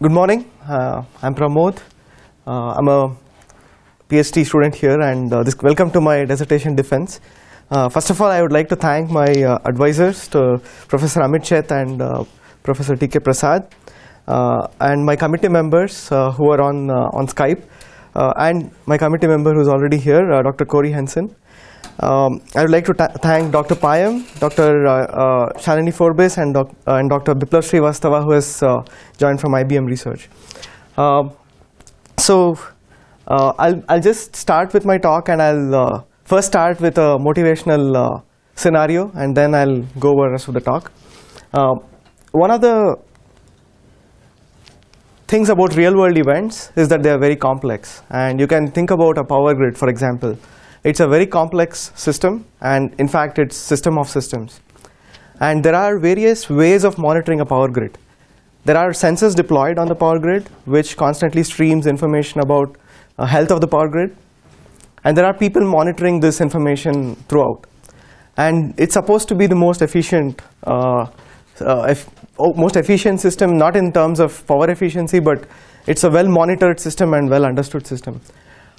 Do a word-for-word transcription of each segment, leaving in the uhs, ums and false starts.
Good morning. Uh, I'm Pramod. Uh, I'm a PhD student here, and uh, this, welcome to my dissertation defense. Uh, first of all, I would like to thank my uh, advisors, to Professor Amit Sheth and uh, Professor T K Prasad, uh, and my committee members uh, who are on uh, on Skype, uh, and my committee member who's already here, uh, Doctor Corey Henson. Um, I would like to thank Doctor Payam, Doctor Uh, uh, Shalini Forbes, and, doc uh, and Doctor Biplav Srivastava, who has uh, joined from I B M Research. Uh, so uh, I'll, I'll just start with my talk, and I'll uh, first start with a motivational uh, scenario, and then I'll go over the rest of the talk. Uh, one of the things about real-world events is that they are very complex, and you can think about a power grid, for example. It's a very complex system, and in fact, it's system of systems. And there are various ways of monitoring a power grid. There are sensors deployed on the power grid, which constantly streams information about uh, health of the power grid. And there are people monitoring this information throughout. And it's supposed to be the most efficient, uh, uh, ef oh, most efficient system, not in terms of power efficiency, but it's a well-monitored system and well-understood system.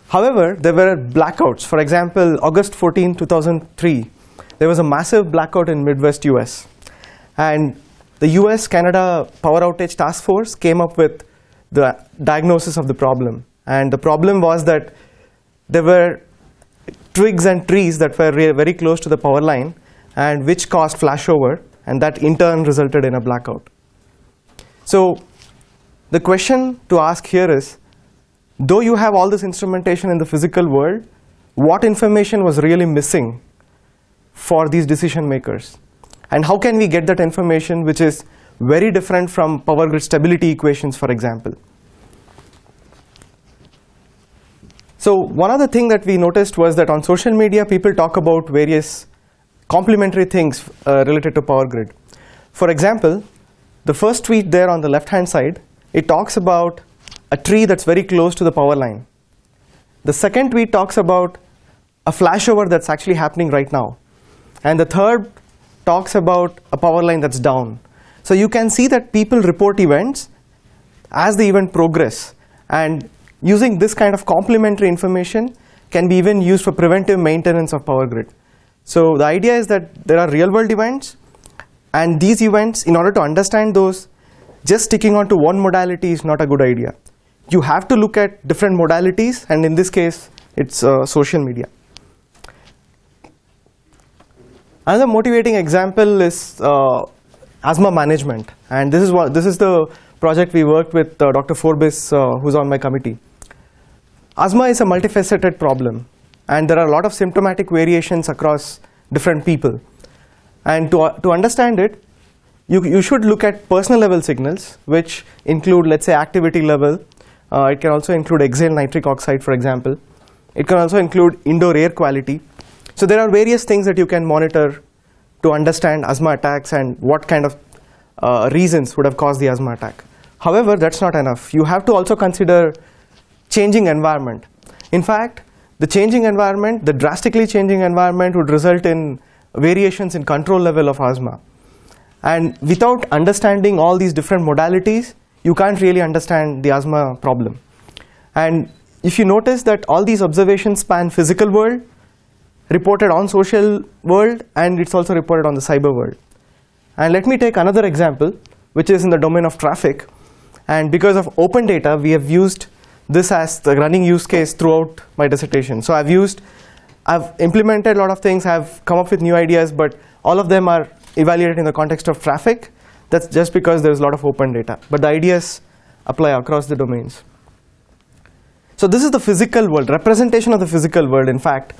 However, there were blackouts. For example, August fourteenth two thousand three, there was a massive blackout in Midwest U S. And the U S Canada Power Outage Task Force came up with the diagnosis of the problem. And the problem was that there were twigs and trees that were very close to the power line, and which caused flashover, and that in turn resulted in a blackout. So the question to ask here is, though you have all this instrumentation in the physical world, what information was really missing for these decision makers? And how can we get that information, which is very different from power grid stability equations, for example? So one other thing that we noticed was that on social media, people talk about various complementary things uh, related to power grid. For example, the first tweet there on the left-hand side, it talks about a tree that's very close to the power line. The second tweet talks about a flashover that's actually happening right now. And the third talks about a power line that's down. So you can see that people report events as the event progresses. And using this kind of complementary information can be even used for preventive maintenance of power grid. So the idea is that there are real world events. And these events, in order to understand those, just sticking on to one modality is not a good idea. You have to look at different modalities, and in this case, it's uh, social media. Another motivating example is uh, asthma management, and this is what this is the project we worked with uh, Doctor Forbes, uh, who's on my committee. Asthma is a multifaceted problem, and there are a lot of symptomatic variations across different people. And to uh, to understand it, you you should look at personal level signals, which include, let's say, activity level. Uh, it can also include exhaled nitric oxide, for example. It can also include indoor air quality. So there are various things that you can monitor to understand asthma attacks and what kind of uh, reasons would have caused the asthma attack. However, that's not enough. You have to also consider changing environment. In fact, the changing environment, the drastically changing environment would result in variations in control level of asthma. And without understanding all these different modalities, you can't really understand the asthma problem. And if you notice that all these observations span physical world, reported on social world, and it's also reported on the cyber world. And let me take another example, which is in the domain of traffic. And because of open data, we have used this as the running use case throughout my dissertation. So I've used, I've implemented a lot of things, I've come up with new ideas, but all of them are evaluated in the context of traffic. That's just because there's a lot of open data. But the ideas apply across the domains. So this is the physical world, representation of the physical world, in fact.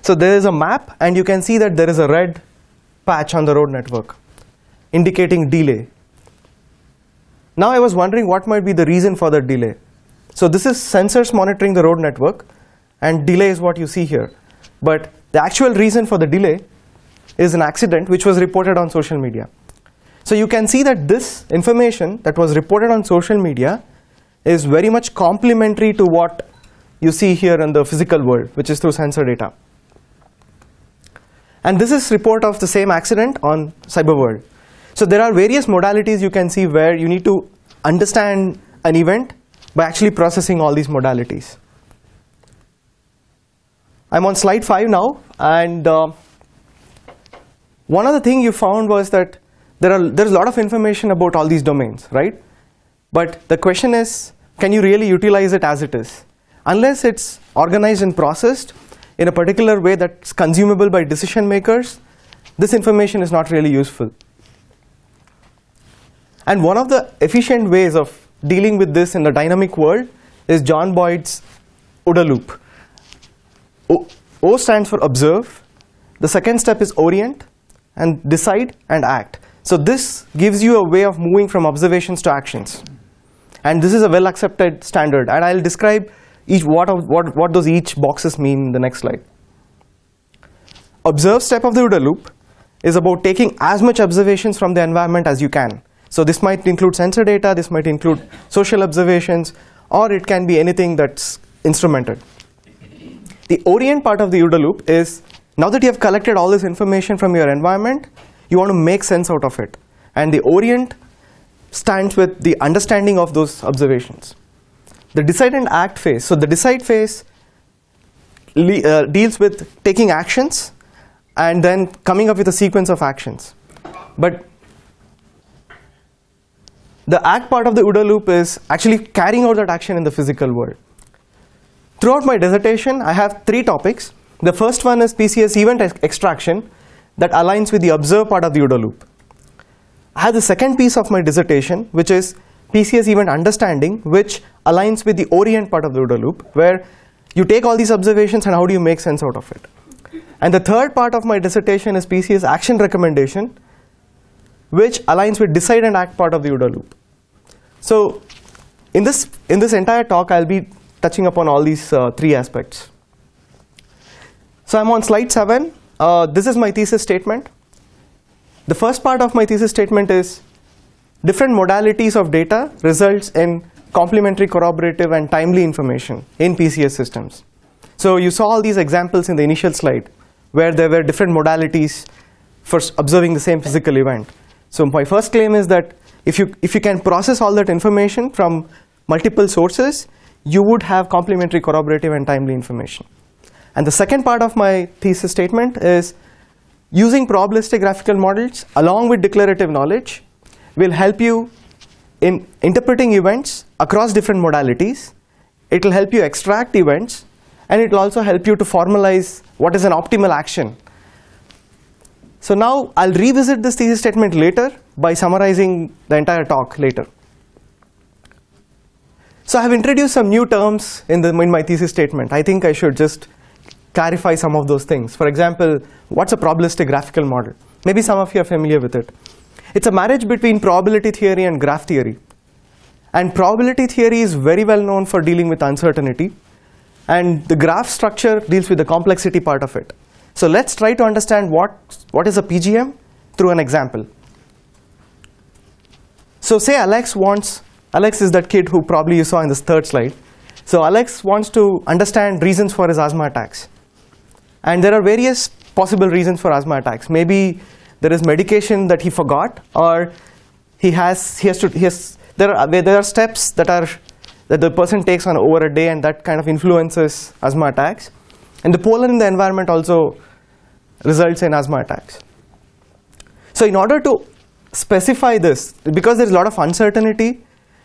So there is a map, and you can see that there is a red patch on the road network, indicating delay. Now I was wondering what might be the reason for the delay. So this is sensors monitoring the road network, and delay is what you see here. But the actual reason for the delay is an accident which was reported on social media. So you can see that this information that was reported on social media is very much complementary to what you see here in the physical world, which is through sensor data. And this is report of the same accident on cyber world. So there are various modalities you can see where you need to understand an event by actually processing all these modalities. I'm on slide five now, and uh, one other thing you found was that there are there's a lot of information about all these domains, right? But the question is, can you really utilize it as it is? Unless it's organized and processed in a particular way that's consumable by decision makers, this information is not really useful. And one of the efficient ways of dealing with this in the dynamic world is John Boyd's OODA loop. O, O stands for observe, the second step is orient, and decide and act. So this gives you a way of moving from observations to actions. And this is a well accepted standard, and I'll describe each what, of, what, what those each boxes mean in the next slide. Observe step of the OODA loop is about taking as much observations from the environment as you can. So this might include sensor data, this might include social observations, or it can be anything that's instrumented. The orient part of the OODA loop is, now that you have collected all this information from your environment, you want to make sense out of it. And the orient stands with the understanding of those observations. The decide and act phase, so the decide phase uh, deals with taking actions and then coming up with a sequence of actions. But the act part of the OODA loop is actually carrying out that action in the physical world. Throughout my dissertation, I have three topics. The first one is P C S event extraction that aligns with the observe part of the OODA loop. I have the second piece of my dissertation, which is P C S event understanding, which aligns with the orient part of the OODA loop, where you take all these observations and how do you make sense out of it. And the third part of my dissertation is P C S action recommendation, which aligns with decide and act part of the OODA loop. So in this, in this entire talk, I'll be touching upon all these uh, three aspects. So I'm on slide seven. Uh, this is my thesis statement. The first part of my thesis statement is different modalities of data results in complementary, corroborative, and timely information in P C S systems. So you saw all these examples in the initial slide where there were different modalities for observing the same physical event. So my first claim is that if you, if you can process all that information from multiple sources, you would have complementary, corroborative, and timely information. And the second part of my thesis statement is using probabilistic graphical models along with declarative knowledge will help you in interpreting events across different modalities. It will help you extract events, and it will also help you to formalize what is an optimal action. So now I'll revisit this thesis statement later by summarizing the entire talk later. So I have introduced some new terms in, the, in my thesis statement. I think I should just clarify some of those things. For example, what's a probabilistic graphical model? Maybe some of you are familiar with it. It's a marriage between probability theory and graph theory. And probability theory is very well known for dealing with uncertainty. And the graph structure deals with the complexity part of it. So let's try to understand what, what is a P G M through an example. So say Alex wants Alex is that kid who probably you saw in this third slide. So Alex wants to understand reasons for his asthma attacks. And there are various possible reasons for asthma attacks. Maybe there is medication that he forgot, or he has, he has to, he has, there are, there are steps that are, that the person takes on over a day, and that kind of influences asthma attacks. And the pollen in the environment also results in asthma attacks. So in order to specify this, because there's a lot of uncertainty,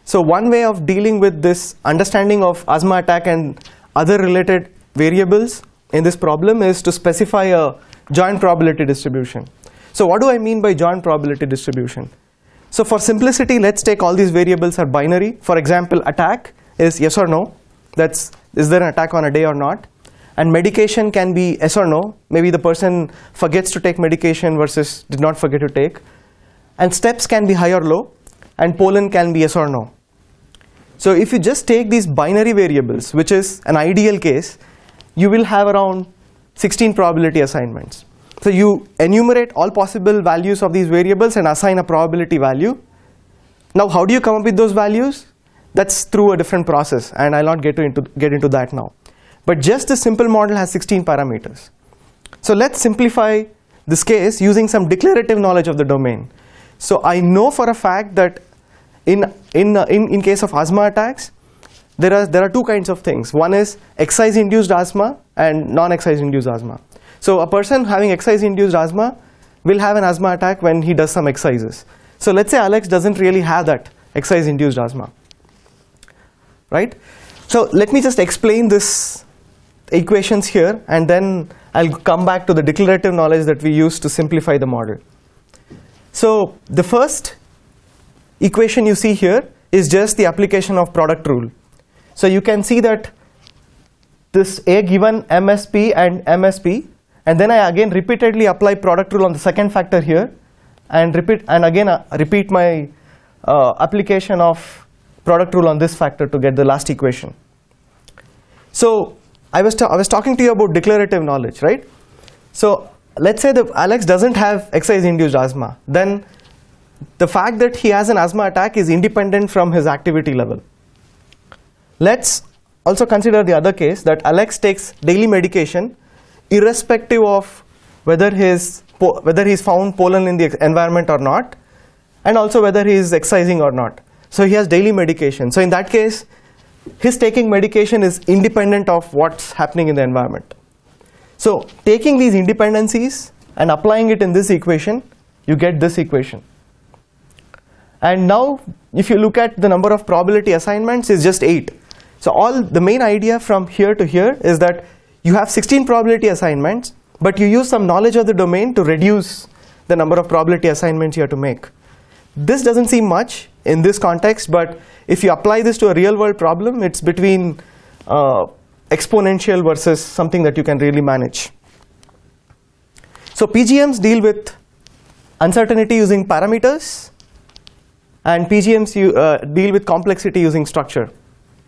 so one way of dealing with this understanding of asthma attack and other related variables in this problem is to specify a joint probability distribution. So what do I mean by joint probability distribution? So for simplicity, let's take all these variables are binary. For example, attack is yes or no. That's, is there an attack on a day or not? And medication can be yes or no. Maybe the person forgets to take medication versus did not forget to take. And steps can be high or low. And pollen can be yes or no. So if you just take these binary variables, which is an ideal case, you will have around sixteen probability assignments. So you enumerate all possible values of these variables and assign a probability value. Now how do you come up with those values? That's through a different process, and I'll not get into, get into that now. But just this simple model has sixteen parameters. So let's simplify this case using some declarative knowledge of the domain. So I know for a fact that in in uh, in in case of asthma attacks, there are there are two kinds of things. One is exercise induced asthma and non-exercise induced asthma. So a person having exercise induced asthma will have an asthma attack when he does some exercises. So let's say Alex doesn't really have that exercise induced asthma, right? So let me just explain this equations here, and then I'll come back to the declarative knowledge that we use to simplify the model. So the first equation you see here is just the application of product rule. So you can see that this A given M S P and M S P, and then I again repeatedly apply product rule on the second factor here, and repeat and again uh, repeat my uh, application of product rule on this factor to get the last equation. So I was I was talking to you about declarative knowledge, right? So let's say that Alex doesn't have exercise-induced asthma, then the fact that he has an asthma attack is independent from his activity level. Let's also consider the other case that Alex takes daily medication irrespective of whether his whether he's found pollen in the environment or not, and also whether he is exercising or not. So he has daily medication. So in that case, his taking medication is independent of what's happening in the environment. So taking these independencies and applying it in this equation, you get this equation. And now if you look at the number of probability assignments, is just eight. So all the main idea from here to here is that you have sixteen probability assignments, but you use some knowledge of the domain to reduce the number of probability assignments you have to make. This doesn't seem much in this context, but if you apply this to a real world problem, it's between uh, exponential versus something that you can really manage. So P G Ms deal with uncertainty using parameters, and P G Ms you, uh, deal with complexity using structure,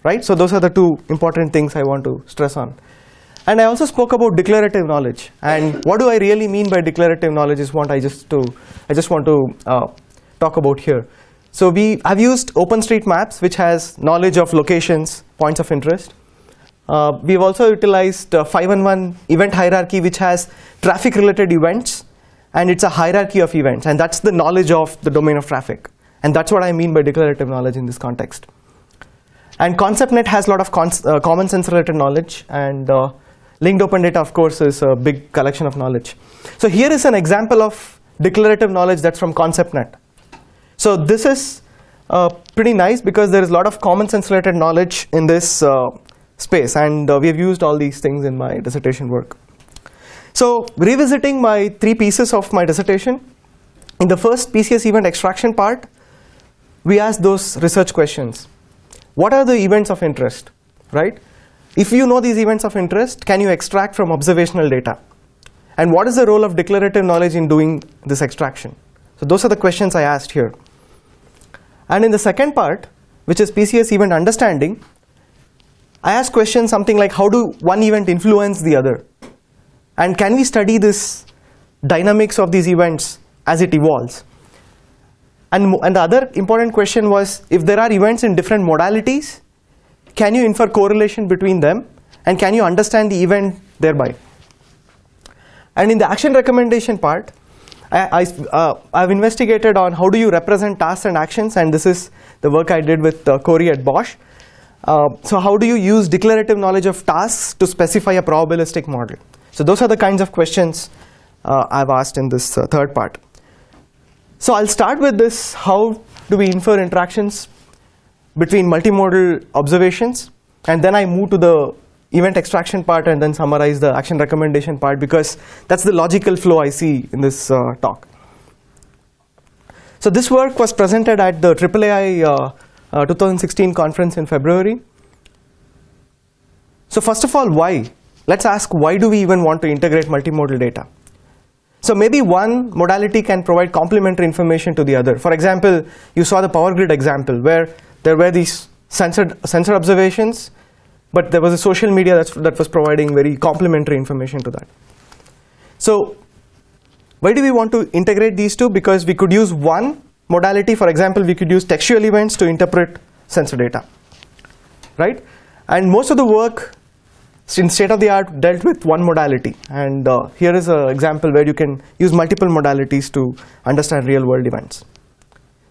right? So those are the two important things I want to stress on. And I also spoke about declarative knowledge, and what do I really mean by declarative knowledge is what I just to I just want to uh, talk about here. So we have used OpenStreetMaps, which has knowledge of locations, points of interest. Uh, we've also utilized uh, five one one event hierarchy, which has traffic related events, and it's a hierarchy of events, and that's the knowledge of the domain of traffic. And that's what I mean by declarative knowledge in this context. And ConceptNet has a lot of uh, common sense related knowledge, and uh, linked open data, of course, is a big collection of knowledge. So here is an example of declarative knowledge that's from ConceptNet. So this is uh, pretty nice because there is a lot of common sense related knowledge in this uh, space, and uh, we have used all these things in my dissertation work. So revisiting my three pieces of my dissertation, in the first P C S event extraction part, we asked those research questions. What are the events of interest, right? If you know these events of interest, can you extract from observational data? And what is the role of declarative knowledge in doing this extraction? So those are the questions I asked here. And in the second part, which is P C S event understanding, I asked questions something like, how do one event influence the other? And can we study this dynamics of these events as it evolves? And, and the other important question was, if there are events in different modalities, can you infer correlation between them, and can you understand the event thereby? And in the action recommendation part, I, I uh, I've investigated on how do you represent tasks and actions, and this is the work I did with uh, Corey at Bosch. Uh, so how do you use declarative knowledge of tasks to specify a probabilistic model? So those are the kinds of questions uh, I've asked in this uh, third part. So I'll start with this, how do we infer interactions between multimodal observations, and then I move to the event extraction part and then summarize the action recommendation part, because that's the logical flow I see in this uh, talk. So this work was presented at the triple A I uh, uh, twenty sixteen conference in February. So first of all, why? Let's ask, why do we even want to integrate multimodal data? So maybe one modality can provide complementary information to the other. For example, you saw the power grid example where there were these sensor, sensor observations, but there was a social media that's, that was providing very complementary information to that. So why do we want to integrate these two? Because we could use one modality. For example, we could use textual events to interpret sensor data, right? And most of the work in state of the art dealt with one modality, and uh, here is an example where you can use multiple modalities to understand real world events.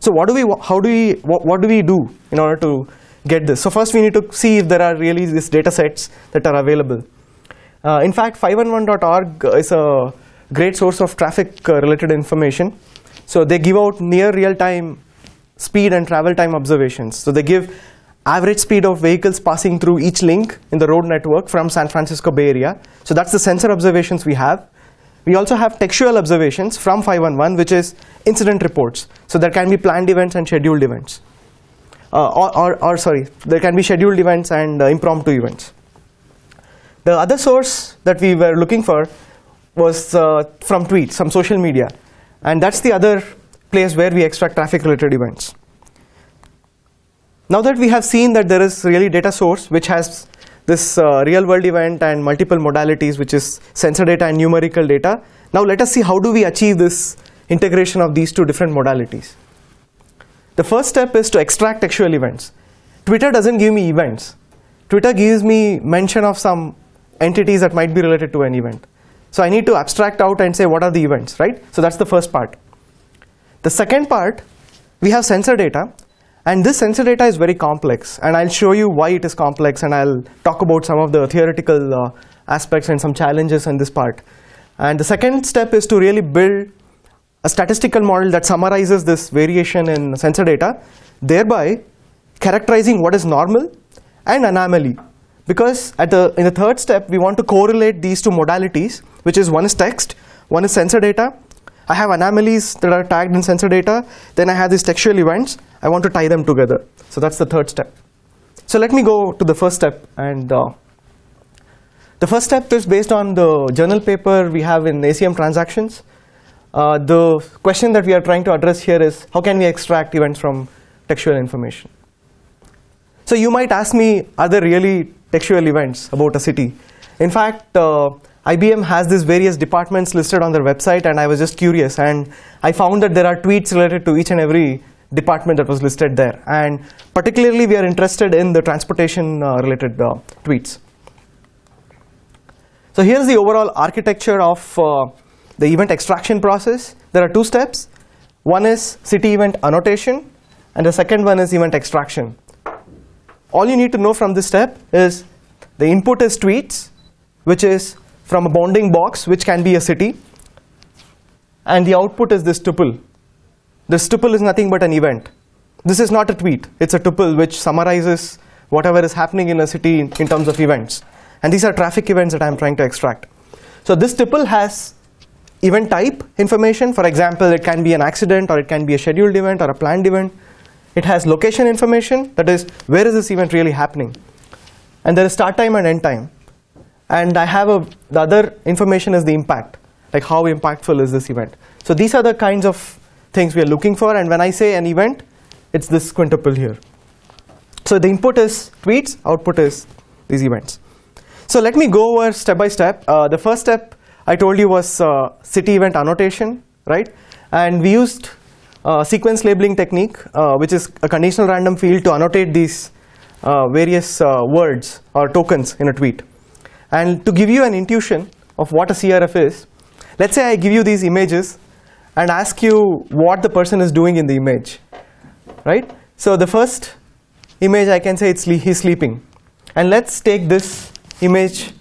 So what do we, how do we, what, what do we do in order to get this? So first we need to see if there are really these data sets that are available. Uh, in fact, five one one dot org is a great source of traffic uh, related information. So they give out near real-time speed and travel time observations. So they give average speed of vehicles passing through each link in the road network from San Francisco Bay Area. So that's the sensor observations we have. We also have textual observations from five one one, which is incident reports. So there can be planned events and scheduled events. Uh, or, or, or sorry, there can be scheduled events and uh, impromptu events. The other source that we were looking for was uh, from tweets, some social media. And that's the other place where we extract traffic-related events. Now that we have seen that there is really data source which has this uh, real-world event and multiple modalities, which is sensor data and numerical data, now let us see how do we achieve this integration of these two different modalities. The first step is to extract textual events. Twitter doesn't give me events. Twitter gives me mention of some entities that might be related to an event. So I need to abstract out and say what are the events, right? So that's the first part. The second part, we have sensor data, and this sensor data is very complex, and I'll show you why it is complex, and I'll talk about some of the theoretical uh, aspects and some challenges in this part. And the second step is to really build a statistical model that summarizes this variation in sensor data, thereby characterizing what is normal and anomaly. Because at the, in the third step, we want to correlate these two modalities, which is one is text, one is sensor data. I have anomalies that are tagged in sensor data, then I have these textual events, I want to tie them together. So that's the third step. So let me go to the first step. And uh, the first step is based on the journal paper we have in A C M transactions. Uh, the question that we are trying to address here is, how can we extract events from textual information? So you might ask me, are there really textual events about a city? In fact, uh, I B M has these various departments listed on their website, and I was just curious, and I found that there are tweets related to each and every department that was listed there, and particularly we are interested in the transportation uh, related uh, tweets. So here's the overall architecture of uh, the event extraction process. There are two steps. One is city event annotation, and the second one is event extraction. All you need to know from this step is the input is tweets, which is from a bounding box, which can be a city, and the output is this tuple. This tuple is nothing but an event. This is not a tweet, it's a tuple which summarizes whatever is happening in a city in, in terms of events. And these are traffic events that I'm trying to extract. So this tuple has event type information. For example, it can be an accident, or it can be a scheduled event, or a planned event. It has location information, that is, where is this event really happening? And there is start time and end time. And I have a, the other information is the impact, like how impactful is this event. So these are the kinds of things we are looking for, and when I say an event, it's this quintuple here. So the input is tweets, output is these events. So let me go over step by step. Uh, the first step I told you was uh, city event annotation, right? And we used uh, sequence labeling technique, uh, which is a conditional random field, to annotate these uh, various uh, words or tokens in a tweet. And to give you an intuition of what a C R F is, let's say I give you these images and ask you what the person is doing in the image, right? So the first image I can say it's he's sleeping. And let's take this image.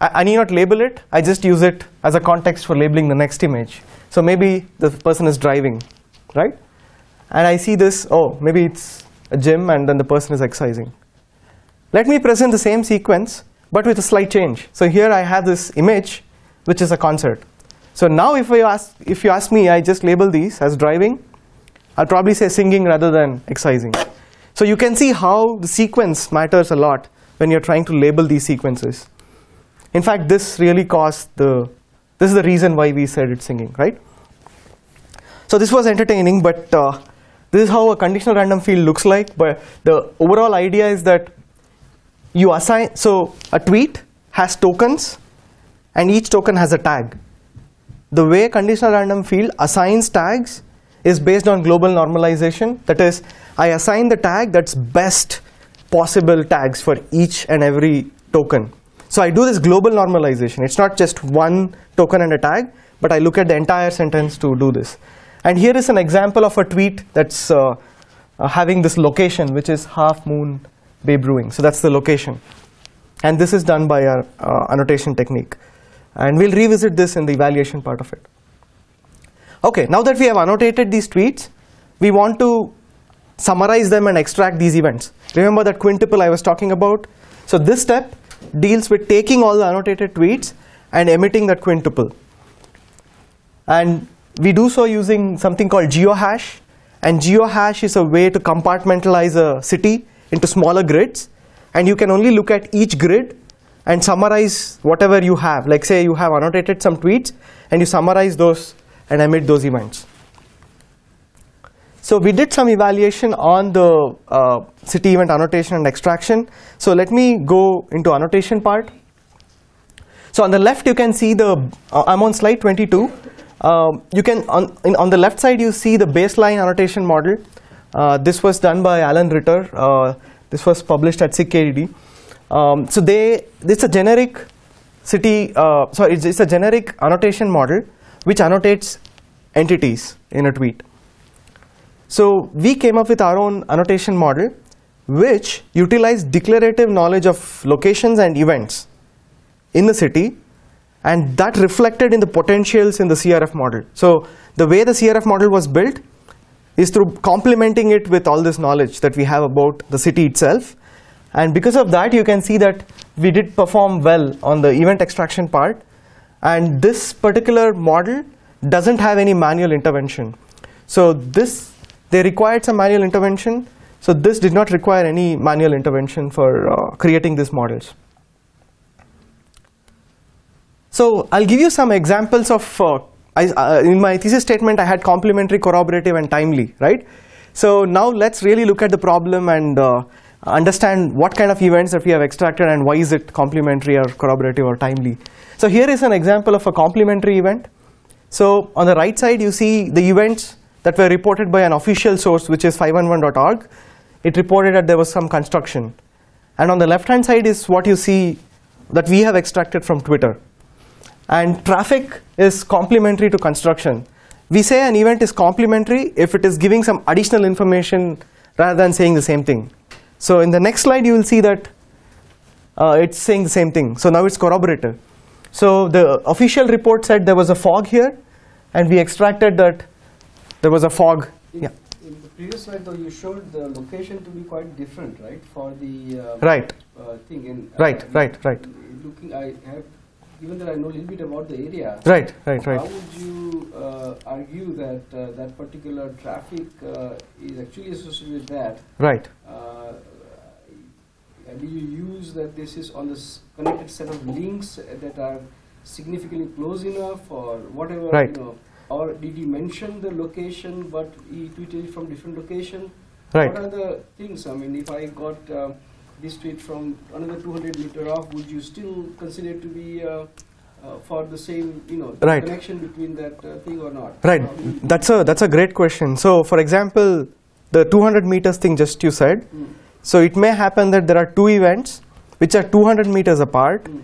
I, I need not label it. I just use it as a context for labeling the next image. So maybe the person is driving, right? And I see this, oh, maybe it's a gym, and then the person is exercising. Let me present the same sequence, but with a slight change. So here I have this image, which is a concert. So now if you ask, if you ask me, I just label these as driving. I'll probably say singing rather than exercising. So you can see how the sequence matters a lot when you're trying to label these sequences. In fact, this really caused the, this is the reason why we said it's singing, right? So this was entertaining, but uh, this is how a conditional random field looks like. But the overall idea is that you assign, so a tweet has tokens, and each token has a tag. The way conditional random field assigns tags is based on global normalization. That is, I assign the tag that's best possible tags for each and every token. So I do this global normalization. It's not just one token and a tag, but I look at the entire sentence to do this. And here is an example of a tweet that's uh, uh, having this location, which is Half Moon Bay Brewing. So that's the location. And this is done by our uh, annotation technique. And we'll revisit this in the evaluation part of it. OK, now that we have annotated these tweets, we want to summarize them and extract these events. Remember that quintuple I was talking about? So this step deals with taking all the annotated tweets and emitting that quintuple. And we do so using something called geohash. And geohash is a way to compartmentalize a city into smaller grids. And you can only look at each grid and summarize whatever you have. Like, say you have annotated some tweets, and you summarize those and emit those events. So we did some evaluation on the uh, city event annotation and extraction. So let me go into annotation part. So on the left, you can see the, uh, I'm on slide twenty-two. Um, you can, on, in, on the left side, you see the baseline annotation model. Uh, this was done by Alan Ritter. Uh, this was published at S I G K D D. Um, so they, it's a generic city, uh, sorry, it's, it's a generic annotation model which annotates entities in a tweet. So we came up with our own annotation model, which utilized declarative knowledge of locations and events in the city, and that reflected in the potentials in the C R F model. So the way the C R F model was built is through complementing it with all this knowledge that we have about the city itself. And because of that, you can see that we did perform well on the event extraction part. And this particular model doesn't have any manual intervention. So this, they required some manual intervention. So this did not require any manual intervention for uh, creating these models. So I'll give you some examples of, uh, I, uh, in my thesis statement, I had complementary, corroborative, and timely, right? So now let's really look at the problem and uh, understand what kind of events that we have extracted and why is it complementary or corroborative or timely. So here is an example of a complementary event. So on the right side, you see the events that were reported by an official source, which is five one one dot org. It reported that there was some construction. And on the left-hand side is what you see that we have extracted from Twitter. And traffic is complementary to construction. We say an event is complementary if it is giving some additional information rather than saying the same thing. So in the next slide, you will see that uh, it's saying the same thing. So now it's corroborative. So the official report said there was a fog here, and we extracted that there was a fog. In, yeah. In the previous slide, though, you showed the location to be quite different, right, for the uh, right uh, thing. In, uh, right, right, right. Looking, I have. Even though I know a little bit about the area, right, right, right. How would you uh, argue that uh, that particular traffic uh, is actually associated with that? Right. Uh, do you use that this is on this connected set of links that are significantly close enough, or whatever? Right. You know, or did you mention the location, but he tweeted from different location? Right. What are the things? I mean, if I got. Uh, this tweet from another two hundred meter off, would you still consider it to be uh, uh, for the same, you know, the right. connection between that uh, thing or not? Right. Um, that's a that's a great question. So, for example, the two hundred meters thing just you said. Mm. So it may happen that there are two events which are two hundred meters apart, mm.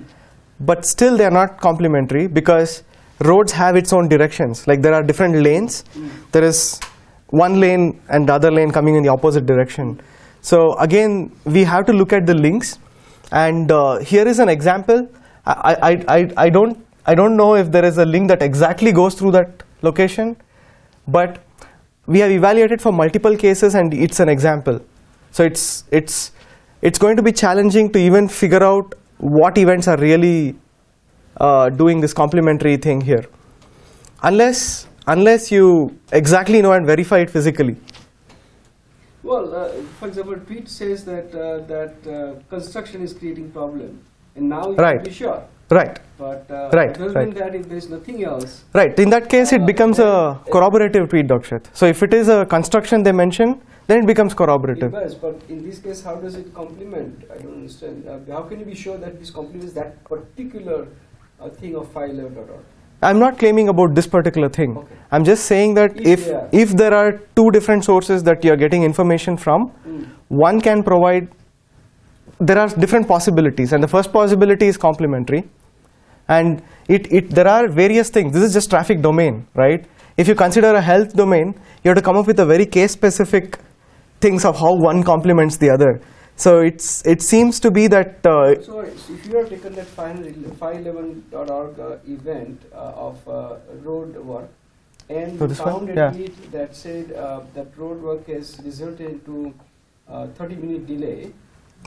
but still they are not complementary because roads have its own directions. Like there are different lanes. Mm. There is one lane and the other lane coming in the opposite direction. So again, we have to look at the links, and uh, here is an example. I, I, I, I, don't, I don't know if there is a link that exactly goes through that location, but we have evaluated for multiple cases, and it's an example. So it's, it's, it's going to be challenging to even figure out what events are really uh, doing this complementary thing here, unless, unless you exactly know and verify it physically. Well, uh, for example, tweet says that uh, that uh, construction is creating problem, and now you right. can be sure. Right. But uh, right. other than right. that, if there is nothing else. Right. In that case, uh, it becomes uh, a corroborative tweet, Dakshit. So if it is a construction they mention, then it becomes corroborative. It does, but in this case, how does it complement? I don't understand. Uh, how can you be sure that this complements that particular uh, thing of five eleven dot org? I'm not claiming about this particular thing. Okay. I'm just saying that if, if, if there are two different sources that you're getting information from, mm. one can provide, there are different possibilities. And the first possibility is complementary. And it, it, there are various things. This is just traffic domain, right? if you consider a health domain, you have to come up with a very case-specific things of how one complements the other. So it's it seems to be that. Uh, so if you have taken that five eleven dot org uh, event uh, of uh, road work, and so you found one? a tweet yeah. that said uh, that road work has resulted into uh, thirty minute delay.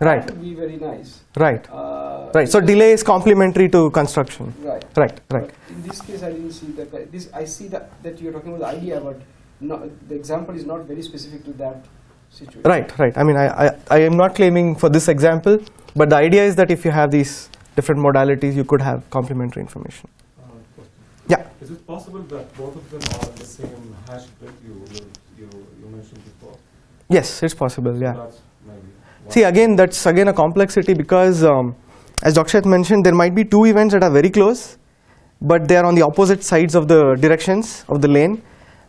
Right. That would be very nice. Right. Uh, right. So delay is complementary to construction. Right. Right. Right. But in this case, I didn't see that. This I see that that you are talking about the idea, but not, the example is not very specific to that situation. Right. Right. I mean, I, I I am not claiming for this example, but the idea is that if you have these different modalities, you could have complementary information. Uh, yeah. Is it possible that both of them are the same hash bit you you you mentioned before? Yes, it's possible. Yeah. That's maybe. See, again, that's again a complexity because, um, as Doctor Sheth mentioned, there might be two events that are very close, but they are on the opposite sides of the directions of the lane.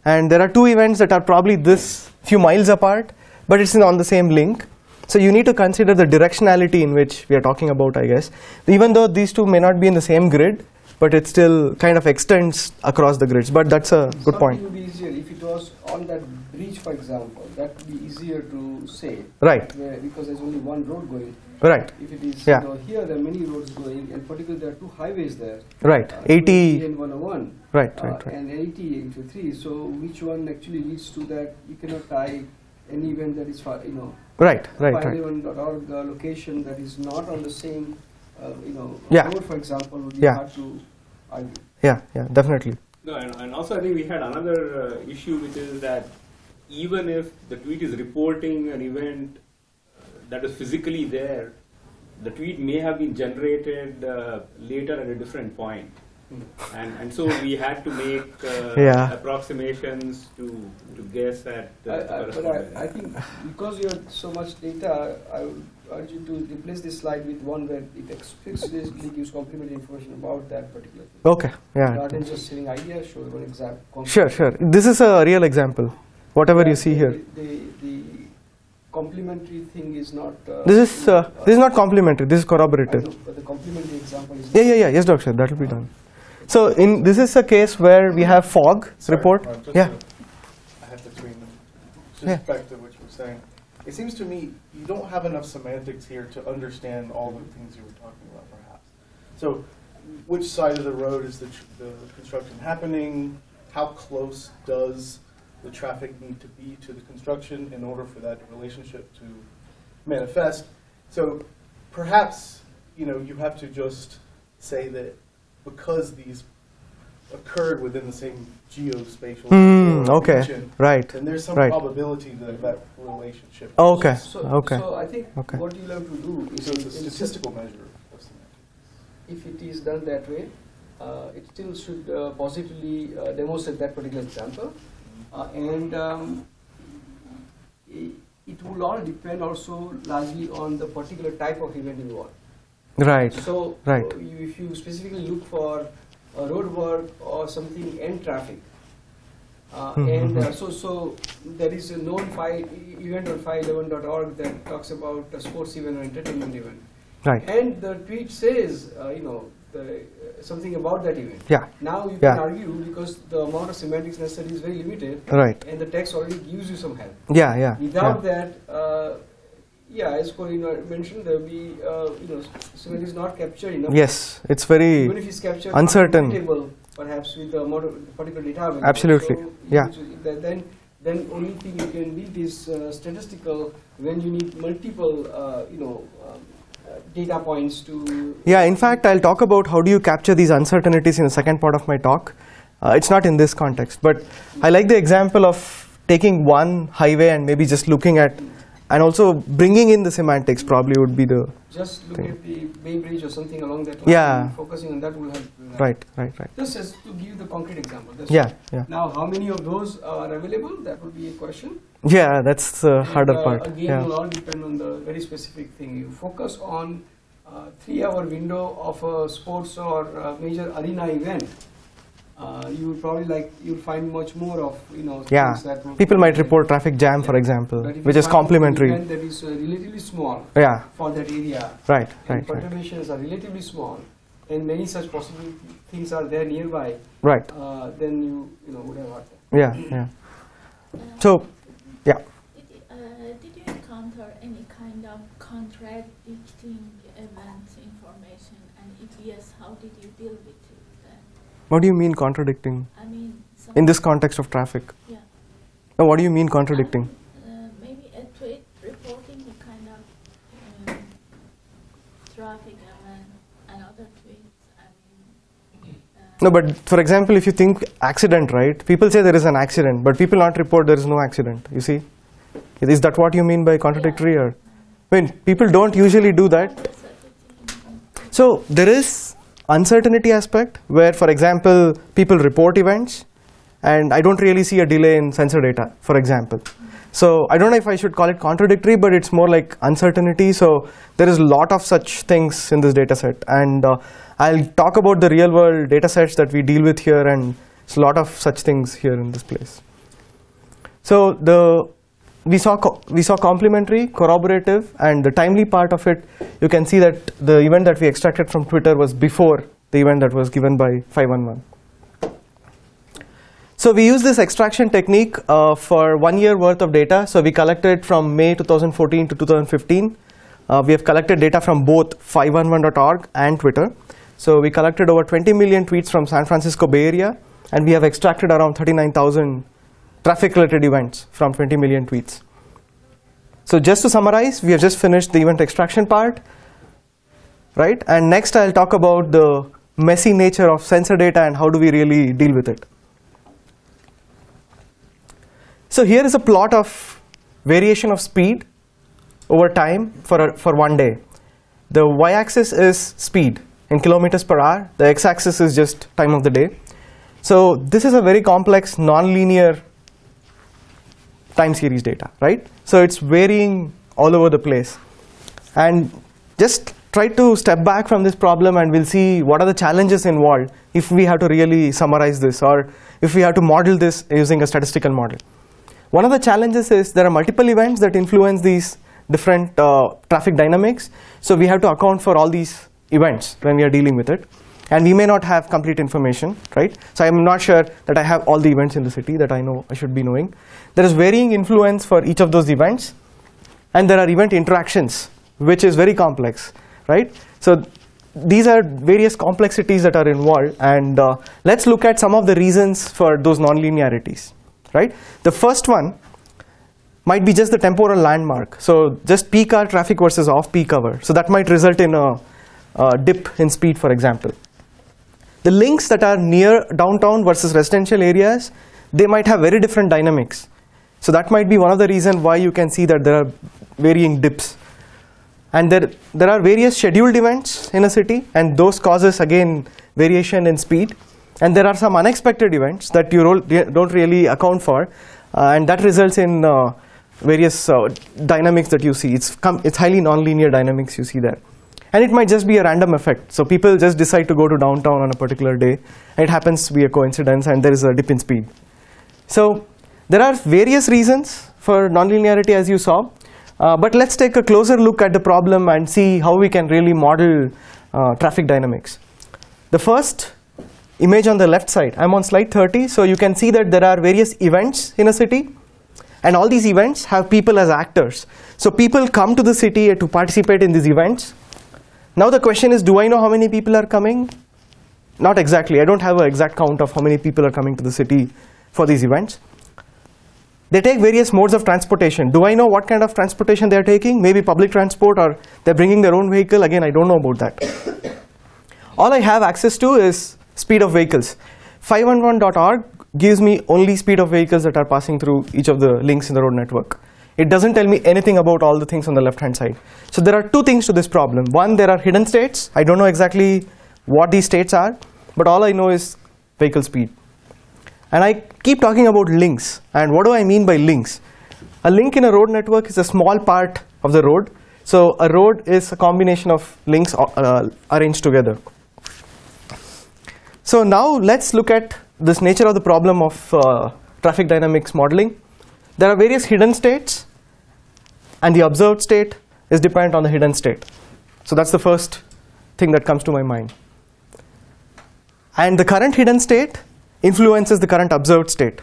And there are two events that are probably this few miles apart, but it's on the same link. So you need to consider the directionality in which we are talking about, I guess. Even though these two may not be in the same grid, but it still kind of extends across the grids. But that's a good Something point. Would be easier if it was on that bridge, for example. That would be easier to say. Right. Where, because there's only one road going. Right. If it is yeah. you know, here, there are many roads going, and particularly there are two highways there. Right. Uh, eighty and one oh one. Right. Right. Right. Uh, and eighty and three. So which one actually leads to that? You cannot tie any event that is far, you know. Right. Right. Right. Or the location that is not on the same. Uh, you know, yeah. road, for example, would be yeah. hard to argue. Yeah, yeah, definitely. No, and, and also I think we had another uh, issue, which is that even if the tweet is reporting an event uh, that is physically there, the tweet may have been generated uh, later at a different point. And, and so we had to make uh, yeah. approximations to, to guess at uh, I, I, but I, I think because you have so much data, I would urge you to replace this slide with one where it explicitly gives complementary information about that particular thing. Okay, yeah. Rather than just saying idea, show one example. Sure, sure. This is a real example, whatever yeah, you see the, here. The, the, the complementary thing is not... Uh, this is uh, this is not complementary, this is corroborative. I know, but the complementary example is... Yeah, yeah, yeah. Yes, Doctor, that will be done. So in this is a case where we have fog Sorry, report. Uh, yeah. I have to tweet them. Just yeah. back to what you were saying. It seems to me you don't have enough semantics here to understand all the things you were talking about, perhaps. So which side of the road is the, tr the construction happening? How close does the traffic need to be to the construction in order for that relationship to manifest? So perhaps, you know, you have to just say that because these occurred within the same geospatial mm, okay. region, right. and there's some right. probability that that relationship. Okay. So, so, okay. so I think okay. what you have to do is so it's a statistical measure of semantics. If it is done that way, uh, it still should uh, positively uh, demonstrate that particular example, uh, and um, it, it will all depend also largely on the particular type of event involved. Right. So right. You, if you specifically look for uh, road work or something and traffic, uh, mm-hmm. and uh, so so there is a known event on five eleven dot org that talks about a sports event or entertainment event. Right. And the tweet says, uh, you know, the, uh, something about that event. Yeah. Now you yeah. can argue because the amount of semantics necessary is very limited. Right. And the text already gives you some help. Yeah. Yeah. Without yeah. that. Uh, Yeah, as Corey mentioned, there will be, uh, you know, semantics not captured enough. Yes, it's very even if it's captured uncertain. Table, perhaps with the particular data. Absolutely. So yeah. Then, then only thing you can be is uh, statistical when you need multiple, uh, you know, um, uh, data points to. Yeah. In fact, I'll talk about how do you capture these uncertainties in the second part of my talk. Uh, it's not in this context, but I like the example of taking one highway and maybe just looking at. And also bringing in the semantics probably would be the Just look thing. At the Bay Bridge or something along that line. Yeah. Focusing on that will help. Right, right, right. right. Just as to give the concrete example. That's yeah, right. yeah. Now, how many of those are available? That would be a question. Yeah, that's the and, harder uh, part. Again, yeah. it will all depend on the very specific thing. You focus on uh, three-hour window of a sports or a major arena event. Uh, you would probably like you'll find much more of you know yeah. things that people might report traffic jam yeah. for example, which is complementary. That is uh, relatively small yeah. for that area. Right, and right. Perturbations right. are relatively small. and many such possible things are there nearby, right? Uh, then you you know would have hard time. Yeah, yeah. Uh, so, yeah. Did, uh, did you encounter any kind of contradicting event information, and if yes, how did you deal with it then? What do you mean contradicting? I mean, in this context of traffic. Yeah. No, what do you mean contradicting? I mean, no, but for example, if you think accident, right? People say there is an accident, but people not report there is no accident. You see, is that what you mean by contradictory? Yeah. Or, I mean, people don't usually do that. So there is uncertainty aspect where, for example, people report events, and I don't really see a delay in sensor data, for example. So I don't know if I should call it contradictory, but it's more like uncertainty. So there is a lot of such things in this data set. And uh, I'll talk about the real world data sets that we deal with here, and it's a lot of such things here in this place. So the we saw, co we saw complementary, corroborative, and the timely part of it. You can see that the event that we extracted from Twitter was before the event that was given by five one one. So we use this extraction technique uh, for one year worth of data. So we collected from May two thousand fourteen to two thousand fifteen. Uh, we have collected data from both five one one dot org and Twitter. So we collected over twenty million tweets from San Francisco Bay Area, and we have extracted around thirty-nine thousand traffic-related events from twenty million tweets. So just to summarize, we have just finished the event extraction part, right? And next I'll talk about the messy nature of sensor data and how do we really deal with it. So here is a plot of variation of speed over time for, a, for one day. The y-axis is speed in kilometers per hour. The x-axis is just time of the day. So this is a very complex, non-linear time series data, right? So it's varying all over the place. And just try to step back from this problem, and we'll see what are the challenges involved if we have to really summarize this, or if we have to model this using a statistical model. One of the challenges is there are multiple events that influence these different uh, traffic dynamics. So we have to account for all these events when we are dealing with it. And we may not have complete information, right? So I'm not sure that I have all the events in the city that I know I should be knowing. There is varying influence for each of those events. And there are event interactions, which is very complex, right? So these are various complexities that are involved. And uh, let's look at some of the reasons for those nonlinearities. Right? The first one might be just the temporal landmark. So just peak hour traffic versus off-peak hour. So that might result in a, a dip in speed, for example. The links that are near downtown versus residential areas, they might have very different dynamics. So that might be one of the reasons why you can see that there are varying dips. And there, there are various scheduled events in a city, and those causes, again, variation in speed. And there are some unexpected events that you don't really account for, uh, and that results in uh, various uh, dynamics that you see. It's, com it's highly nonlinear dynamics you see there. And it might just be a random effect. So people just decide to go to downtown on a particular day, and it happens to be a coincidence, and there is a dip in speed. So there are various reasons for nonlinearity, as you saw. Uh, but let's take a closer look at the problem and see how we can really model uh, traffic dynamics. The first image on the left side. I'm on slide thirty, so you can see that there are various events in a city, and all these events have people as actors. So people come to the city to participate in these events. Now the question is, do I know how many people are coming? Not exactly. I don't have an exact count of how many people are coming to the city for these events. They take various modes of transportation. Do I know what kind of transportation they are taking? Maybe public transport, or they're bringing their own vehicle. Again, I don't know about that. All I have access to is speed of vehicles. five one one dot org gives me only speed of vehicles that are passing through each of the links in the road network. It doesn't tell me anything about all the things on the left-hand side. So there are two things to this problem. One, there are hidden states. I don't know exactly what these states are, but all I know is vehicle speed. And I keep talking about links. And what do I mean by links? A link in a road network is a small part of the road. So a road is a combination of links uh, arranged together. So now let's look at this nature of the problem of uh, traffic dynamics modeling. There are various hidden states, and the observed state is dependent on the hidden state. So that's the first thing that comes to my mind. and the current hidden state influences the current observed state.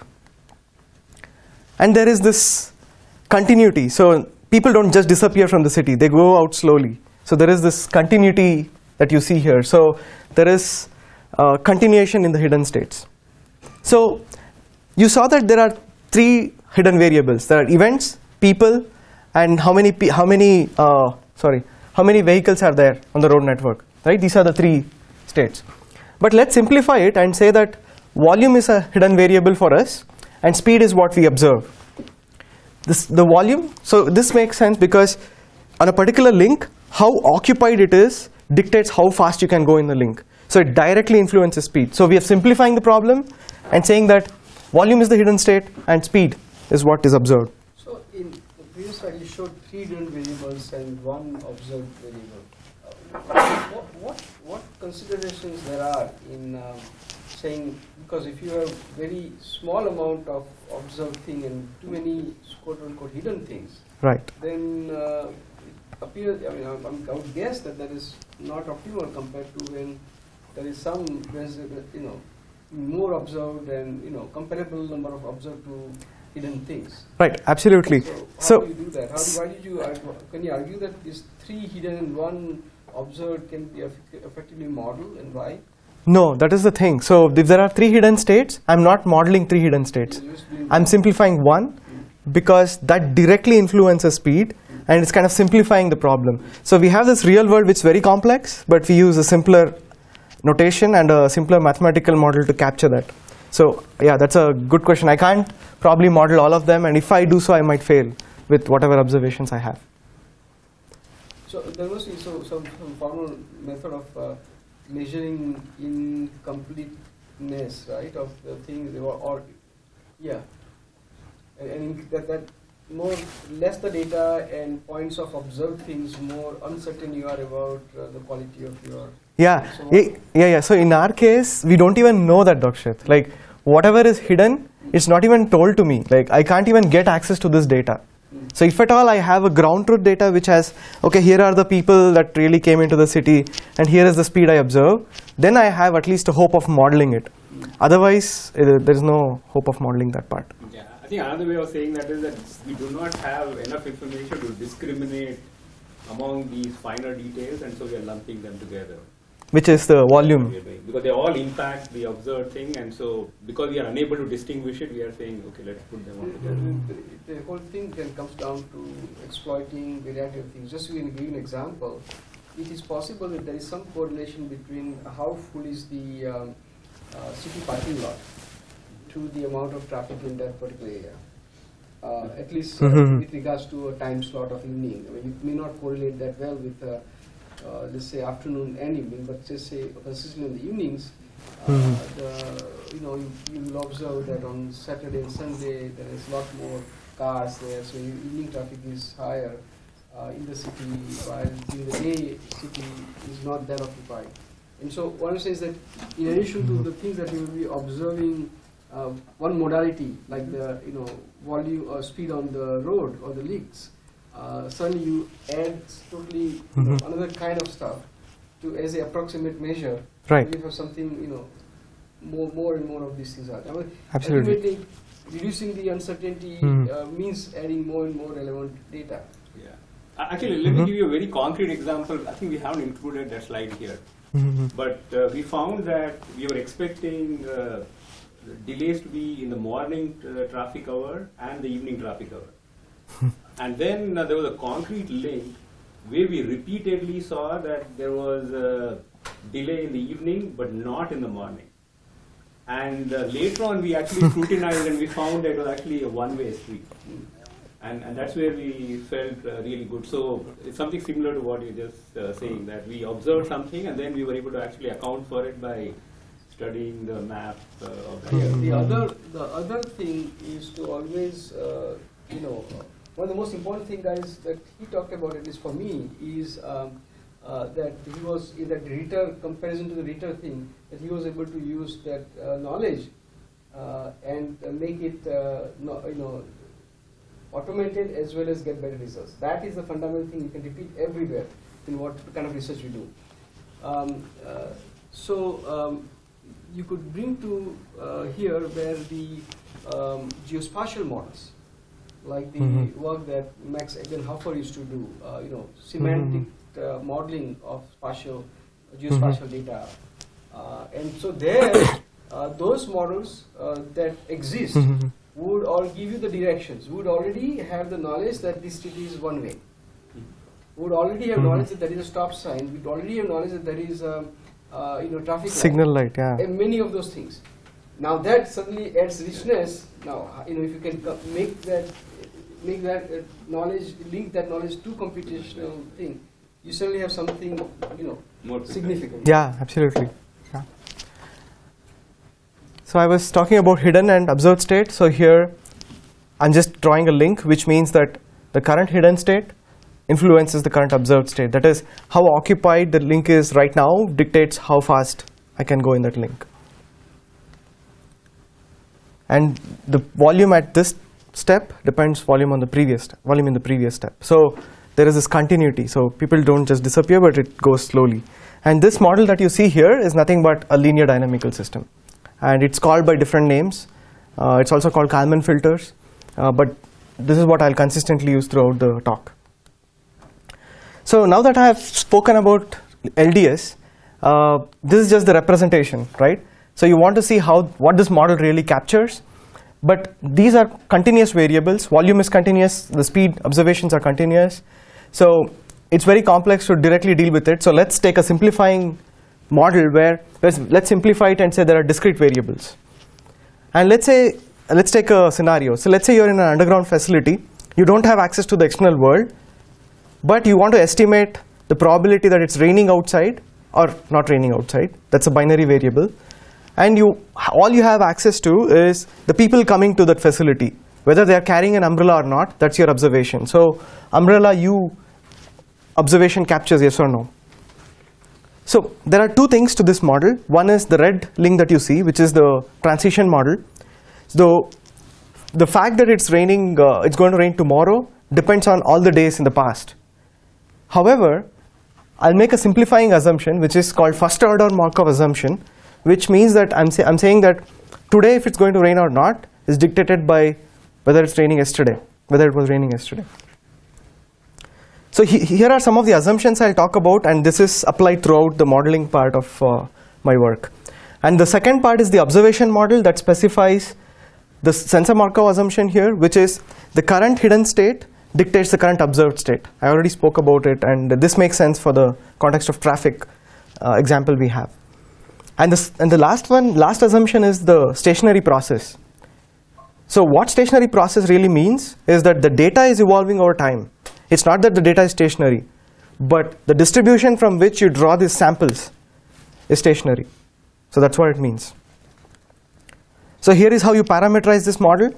And there is this continuity. So people don't just disappear from the city, they go out slowly. So there is this continuity that you see here. So there is uh, continuation in the hidden states. So you saw that there are three hidden variables. There are events, people, and how many pe how many uh, sorry how many vehicles are there on the road network, right? These are the three states. But let's simplify it and say that volume is a hidden variable for us, and speed is what we observe. This the volume. So this makes sense because on a particular link, how occupied it is dictates how fast you can go in the link. So it directly influences speed. So we are simplifying the problem and saying that volume is the hidden state and speed is what is observed. So in the previous slide you showed three hidden variables and one observed variable. Uh, what, what, what considerations there are in um, saying, because if you have very small amount of observed thing and too many quote unquote hidden things, right, then uh, appears, I mean, I, I would guess that that is not optimal compared to when there is some, you know, more observed and, you know, comparable number of observed to hidden things. Right, absolutely. So, how so do you do that? How do, why did you argue, can you argue that these three hidden and one observed can be effectively modeled, and why? No, that is the thing. So if there are three hidden states, I'm not modeling three hidden states. I'm simplifying one because that directly influences speed. And it's kind of simplifying the problem. So we have this real world which is very complex, but we use a simpler notation and a simpler mathematical model to capture that. So yeah, that's a good question. I can't probably model all of them, and if I do so, I might fail with whatever observations I have. So there must be so, some formal method of uh, measuring incompleteness, right, of the things, or, or yeah, and, and that that. More less the data and points of observed things, more uncertain you are about uh, the quality of your. Yeah, so yeah, yeah. So in our case, we don't even know that, Doctor Sheth. Like whatever is hidden, it's not even told to me. Like I can't even get access to this data. Mm. So if at all I have a ground truth data which has, okay, here are the people that really came into the city, and here is the speed I observe, then I have at least a hope of modeling it. Mm. Otherwise, uh, there's no hope of modeling that part. Yeah. I think another way of saying that is that we do not have enough information to discriminate among these finer details, and so we are lumping them together. Which is the volume. Because they all impact the observed thing, and so because we are unable to distinguish it, we are saying, okay, let's put them all together. The, the whole thing then comes down to exploiting variety of things. Just to give you an example, it is possible that there is some correlation between how full is the um, uh, city parking lot to the amount of traffic in that particular area, uh, at least uh, mm-hmm. with regards to a time slot of evening. I mean, it may not correlate that well with, uh, uh, let's say, afternoon and evening, but just say consistently in the evenings, uh, mm-hmm. the, you know, you, you will observe that on Saturday and Sunday there is a lot more cars there, so evening traffic is higher uh, in the city, while in the day city is not that occupied. And so what I'm saying is that in addition to the things that you will be observing. Uh, one modality like the you know volume or speed on the road or the leaks, uh, suddenly you add totally mm-hmm. another kind of stuff to as a approximate measure. Right. You have something you know more more and more of these things are. I mean, absolutely. Ultimately, reducing the uncertainty mm. uh, means adding more and more relevant data. Yeah. Actually, let mm-hmm. me give you a very concrete example. I think we haven't included that slide here, mm-hmm. but uh, we found that we were expecting. Uh, delays to be in the morning uh, traffic hour and the evening traffic hour. And then uh, there was a concrete link where we repeatedly saw that there was a delay in the evening but not in the morning. And uh, later on we actually scrutinized and we found that it was actually a one-way street. And, and that's where we felt uh, really good. So it's something similar to what you were just uh, saying, that we observed something and then we were able to actually account for it by studying the map. Uh, of the, mm-hmm. the other, the other thing is to always, uh, you know, one of the most important thing, guys, that he talked about, at least for me, is um, uh, that he was in that Ritter comparison to the Ritter thing, that he was able to use that uh, knowledge uh, and uh, make it, uh, no, you know, automated as well as get better results. That is the fundamental thing you can repeat everywhere in what kind of research you do. Um, uh, so. Um, you could bring to uh, here where the um, geospatial models, like the mm-hmm. work that Max Eggenhofer used to do, uh, you know, semantic mm-hmm. uh, modeling of spatial, geospatial mm-hmm. data. Uh, and so there, uh, those models uh, that exist mm-hmm. would all give you the directions, would already have the knowledge that this street is one way, would already have mm-hmm. knowledge that there is a stop sign, would already have knowledge that there is a uh, you know, traffic signal light, light yeah. and many of those things. Now that suddenly adds richness. Now, you know, if you can make that, make that uh, knowledge, link that knowledge to computational thing, you suddenly have something, you know, more significant. Yeah, absolutely. Yeah. So I was talking about hidden and observed state. So here, I'm just drawing a link, which means that the current hidden state influences the current observed state. That is, how occupied the link is right now dictates how fast I can go in that link. And the volume at this step depends volume on the previous step, volume in the previous step. So there is this continuity. So people don't just disappear, but it goes slowly. And this model that you see here is nothing but a linear dynamical system. And it's called by different names. Uh, it's also called Kalman filters. Uh, but this is what I'll consistently use throughout the talk. So now that I have spoken about L D S, uh, this is just the representation, right? So you want to see how what this model really captures. But these are continuous variables. Volume is continuous. The speed observations are continuous. So it's very complex to directly deal with it. So let's take a simplifying model where let's, let's simplify it and say there are discrete variables. And let's say, let's take a scenario. So let's say you're in an underground facility. You don't have access to the external world, but you want to estimate the probability that it's raining outside or not raining outside. That's a binary variable. And you, all you have access to is the people coming to that facility, whether they are carrying an umbrella or not. That's your observation. So umbrella U observation captures yes or no. So there are two things to this model. One is the red link that you see, which is the transition model. So the fact that it's raining, uh, it's going to rain tomorrow, depends on all the days in the past. However, I'll make a simplifying assumption, which is called first order Markov assumption, which means that I'm, say, I'm saying that today, if it's going to rain or not, is dictated by whether it's raining yesterday, whether it was raining yesterday. So he, here are some of the assumptions I'll talk about, and this is applied throughout the modeling part of uh, my work. And the second part is the observation model that specifies the sensor Markov assumption here, which is the current hidden state dictates the current observed state. I already spoke about it, and this makes sense for the context of traffic uh, example we have. And, this, and the last one, last assumption is the stationary process. So what stationary process really means is that the data is evolving over time. It's not that the data is stationary, but the distribution from which you draw these samples is stationary. So that's what it means. So here is how you parameterize this model.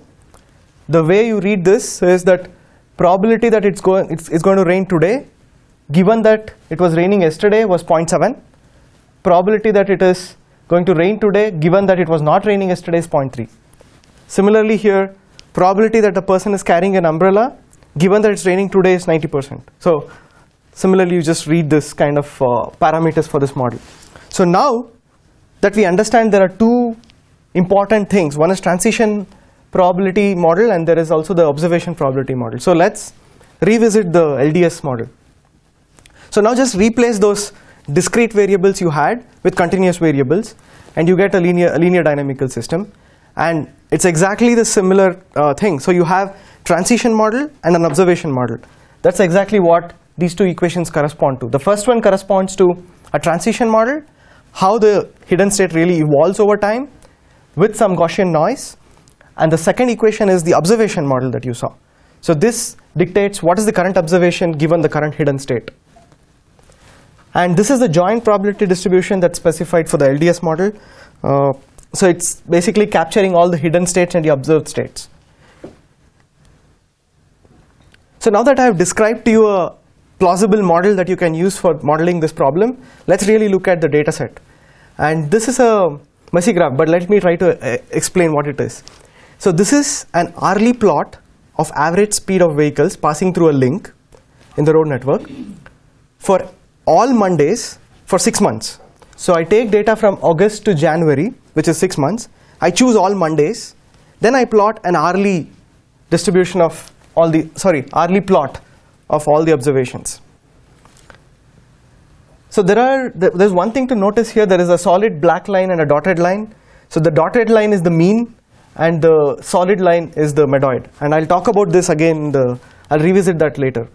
The way you read this is that probability that it's going, it's, it's going to rain today, given that it was raining yesterday, was zero point seven. Probability that it is going to rain today, given that it was not raining yesterday, is zero point three. Similarly here, probability that a person is carrying an umbrella, given that it's raining today, is ninety percent. So similarly, you just read this kind of uh, parameters for this model. So now that we understand there are two important things. One is transition probability model, and there is also the observation probability model. So let's revisit the L D S model. So now just replace those discrete variables you had with continuous variables, and you get a linear, a linear dynamical system. And it's exactly the similar uh, thing. So you have transition model and an observation model. That's exactly what these two equations correspond to. The first one corresponds to a transition model, how the hidden state really evolves over time with some Gaussian noise. And the second equation is the observation model that you saw. So this dictates what is the current observation given the current hidden state. And this is the joint probability distribution that's specified for the L D S model. Uh, so it's basically capturing all the hidden states and the observed states. So now that I have described to you a plausible model that you can use for modeling this problem, let's really look at the data set. And this is a messy graph, but let me try to uh, explain what it is. So this is an hourly plot of average speed of vehicles passing through a link in the road network for all Mondays for six months. So I take data from August to January, which is six months. I choose all Mondays. Then I plot an hourly distribution of all the, sorry, hourly plot of all the observations. So there are, there's one thing to notice here. There is a solid black line and a dotted line. So the dotted line is the mean, and the solid line is the medoid. And I'll talk about this again, the, I'll revisit that later.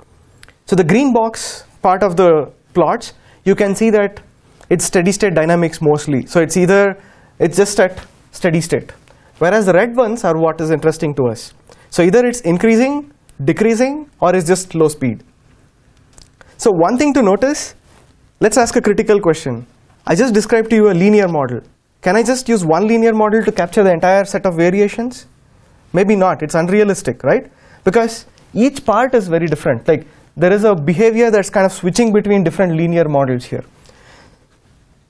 So the green box part of the plots, you can see that it's steady state dynamics mostly. So it's either, it's just at steady state. Whereas the red ones are what is interesting to us. So either it's increasing, decreasing, or it's just low speed. So one thing to notice, let's ask a critical question. I just described to you a linear model. Can I just use one linear model to capture the entire set of variations? Maybe not, it's unrealistic, right? Because each part is very different. Like there is a behavior that's kind of switching between different linear models here.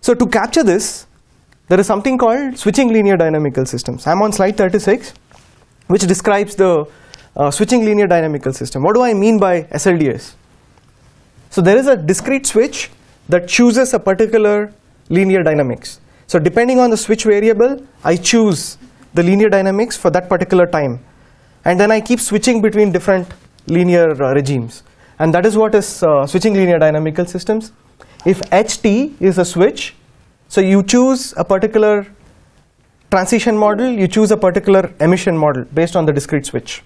So to capture this, there is something called switching linear dynamical systems. I'm on slide thirty-six, which describes the uh, switching linear dynamical system. What do I mean by S L D S? So there is a discrete switch that chooses a particular linear dynamics. So depending on the switch variable, I choose the linear dynamics for that particular time. And then I keep switching between different linear uh, regimes. And that is what is uh, switching linear dynamical systems. If H T is a switch, so you choose a particular transition model, you choose a particular emission model based on the discrete switch.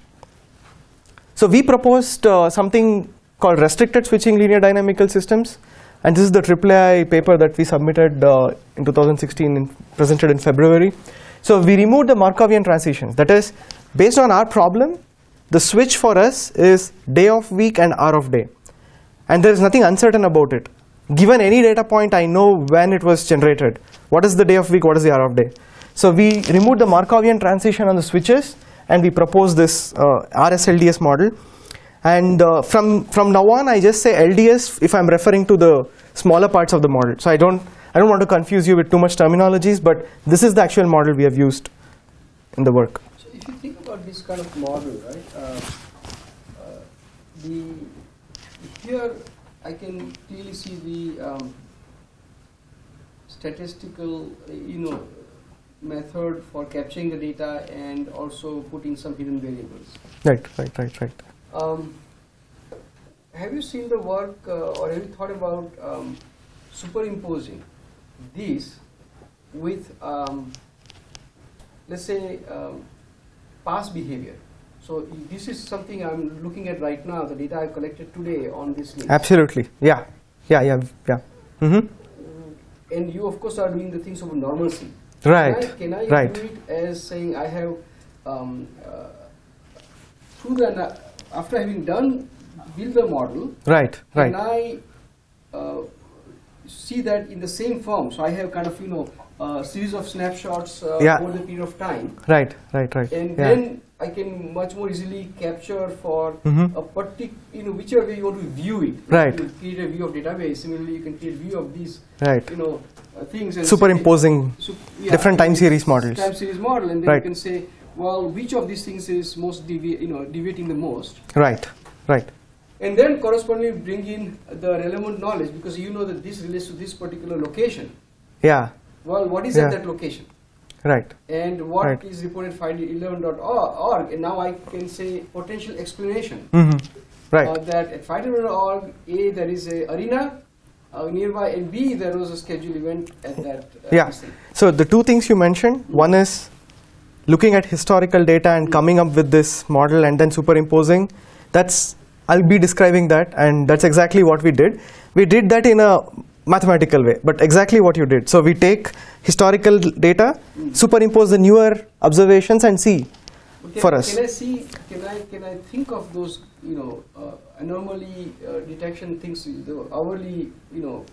So we proposed uh, something called restricted switching linear dynamical systems. And this is the triple A I paper that we submitted uh, in two thousand sixteen and presented in February. So we removed the Markovian transitions. That is, based on our problem, the switch for us is day of week and hour of day. And there is nothing uncertain about it. Given any data point, I know when it was generated. What is the day of week? What is the hour of day? So we removed the Markovian transition on the switches, and we proposed this uh, R S L D S model. And uh, from, from now on, I just say L D S if I'm referring to the smaller parts of the model. So I don't, I don't want to confuse you with too much terminologies, but this is the actual model we have used in the work. So if you think about this kind of model, right, uh, uh, the, here I can clearly see the um, statistical, you know, method for capturing the data and also putting some hidden variables. Right, right, right, right. Um, have you seen the work uh, or have you thought about um, superimposing these with, um, let's say, um, past behavior? So this is something I'm looking at right now, the data I collected today on this list. Absolutely, yeah, yeah, yeah, yeah. Mm-hmm. And you, of course, are doing the things of normalcy. Right, can I, can I right. do it as saying I have, um, uh, through the after having done, build the model, right, right. and I uh, see that in the same form. So I have kind of, you know, a series of snapshots uh, yeah. over the period of time. Right, right, right. And yeah. then I can much more easily capture for mm-hmm. a particular, you know, whichever way you want to view it. Right. You create a view of database. Similarly, you can create a view of these, right. you know, uh, things. And superimposing so, yeah, different time series models. Time series model, and then right. you can say, well, which of these things is most devi you know, deviating the most? Right, right. And then correspondingly bring in the relevant knowledge, because you know that this relates to this particular location. Yeah. Well, what is yeah. at that location? Right. And what right. is reported five eleven dot org, and now I can say potential explanation. Mm-hmm. Right. Uh, that at five eleven dot org, A, there is a arena uh, nearby, and B, there was a scheduled event at that. Uh, yeah. Distance. So the two things you mentioned, mm-hmm. one is looking at historical data and coming up with this model and then superimposing, that's, I'll be describing that, and that's exactly what we did. We did that in a mathematical way, but exactly what you did. So we take historical data, superimpose the newer observations and see okay, for us. Can I see, can I, can I think of those, you know, uh, anomaly uh, detection things, the hourly, you know,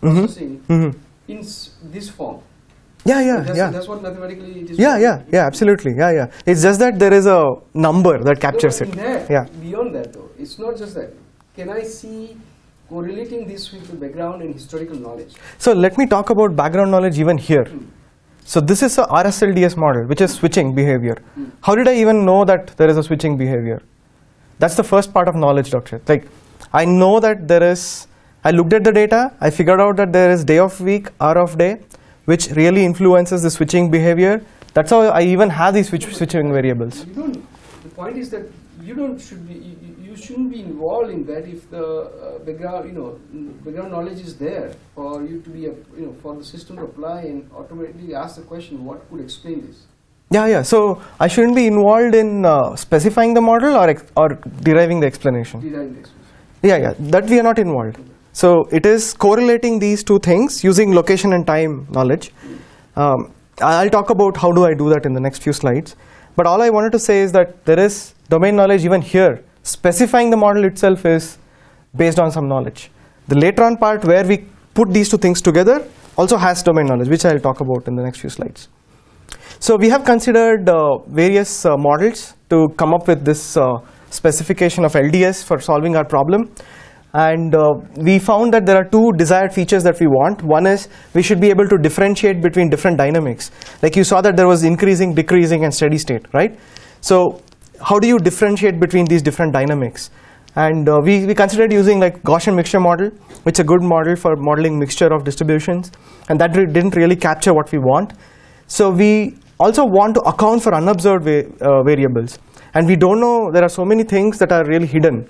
processing mm-hmm. Mm-hmm. in s this form? Yeah, yeah, so that's, yeah. That's what mathematically it is. Yeah, yeah, yeah, absolutely. Yeah, yeah. It's just that there is a number that captures no, it. That, yeah. Beyond that, though, it's not just that. Can I see correlating this with the background and historical knowledge? So let me talk about background knowledge even here. Hmm. So this is a R S L D S model, which is switching behavior. Hmm. How did I even know that there is a switching behavior? That's the first part of knowledge, Doctor. Like, I know that there is I looked at the data, I figured out that there is day of week, hour of day, which really influences the switching behavior. That's how I even have these switch switching variables. You don't, the point is that you don't should be, you, you shouldn't be involved in that if the uh, background, you know, background knowledge is there for you to be, a, you know, for the system to apply and automatically ask the question, what could explain this? Yeah, yeah. So I shouldn't be involved in uh, specifying the model or ex or deriving the explanation. Deriving the explanation. Yeah, yeah. That we are not involved. Okay. So it is correlating these two things using location and time knowledge. Um, I'll talk about how do I do that in the next few slides. But all I wanted to say is that there is domain knowledge even here. Specifying the model itself is based on some knowledge. The later on part where we put these two things together also has domain knowledge, which I'll talk about in the next few slides. So we have considered uh, various uh, models to come up with this uh, specification of L D S for solving our problem. And uh, we found that there are two desired features that we want. One is we should be able to differentiate between different dynamics. Like you saw that there was increasing, decreasing, and steady state, right? So how do you differentiate between these different dynamics? And uh, we, we considered using like Gaussian mixture model, which is a good model for modeling mixture of distributions. And that re didn't really capture what we want. So we also want to account for unobserved va uh, variables. And we don't know, there are so many things that are really hidden.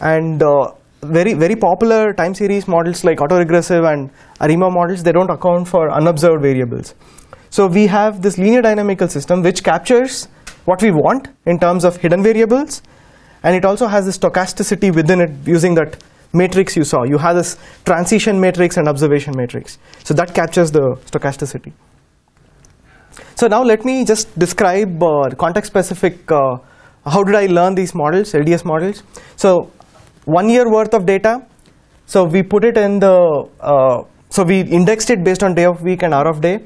And uh, very very popular time series models like autoregressive and ARIMA models, they don't account for unobserved variables. So we have this linear dynamical system which captures what we want in terms of hidden variables, and it also has this stochasticity within it using that matrix you saw. You have this transition matrix and observation matrix. So that captures the stochasticity. So now let me just describe uh, context specific, uh, how did I learn these models, L D S models. So one year worth of data, so we put it in the, uh, so we indexed it based on day of week and hour of day.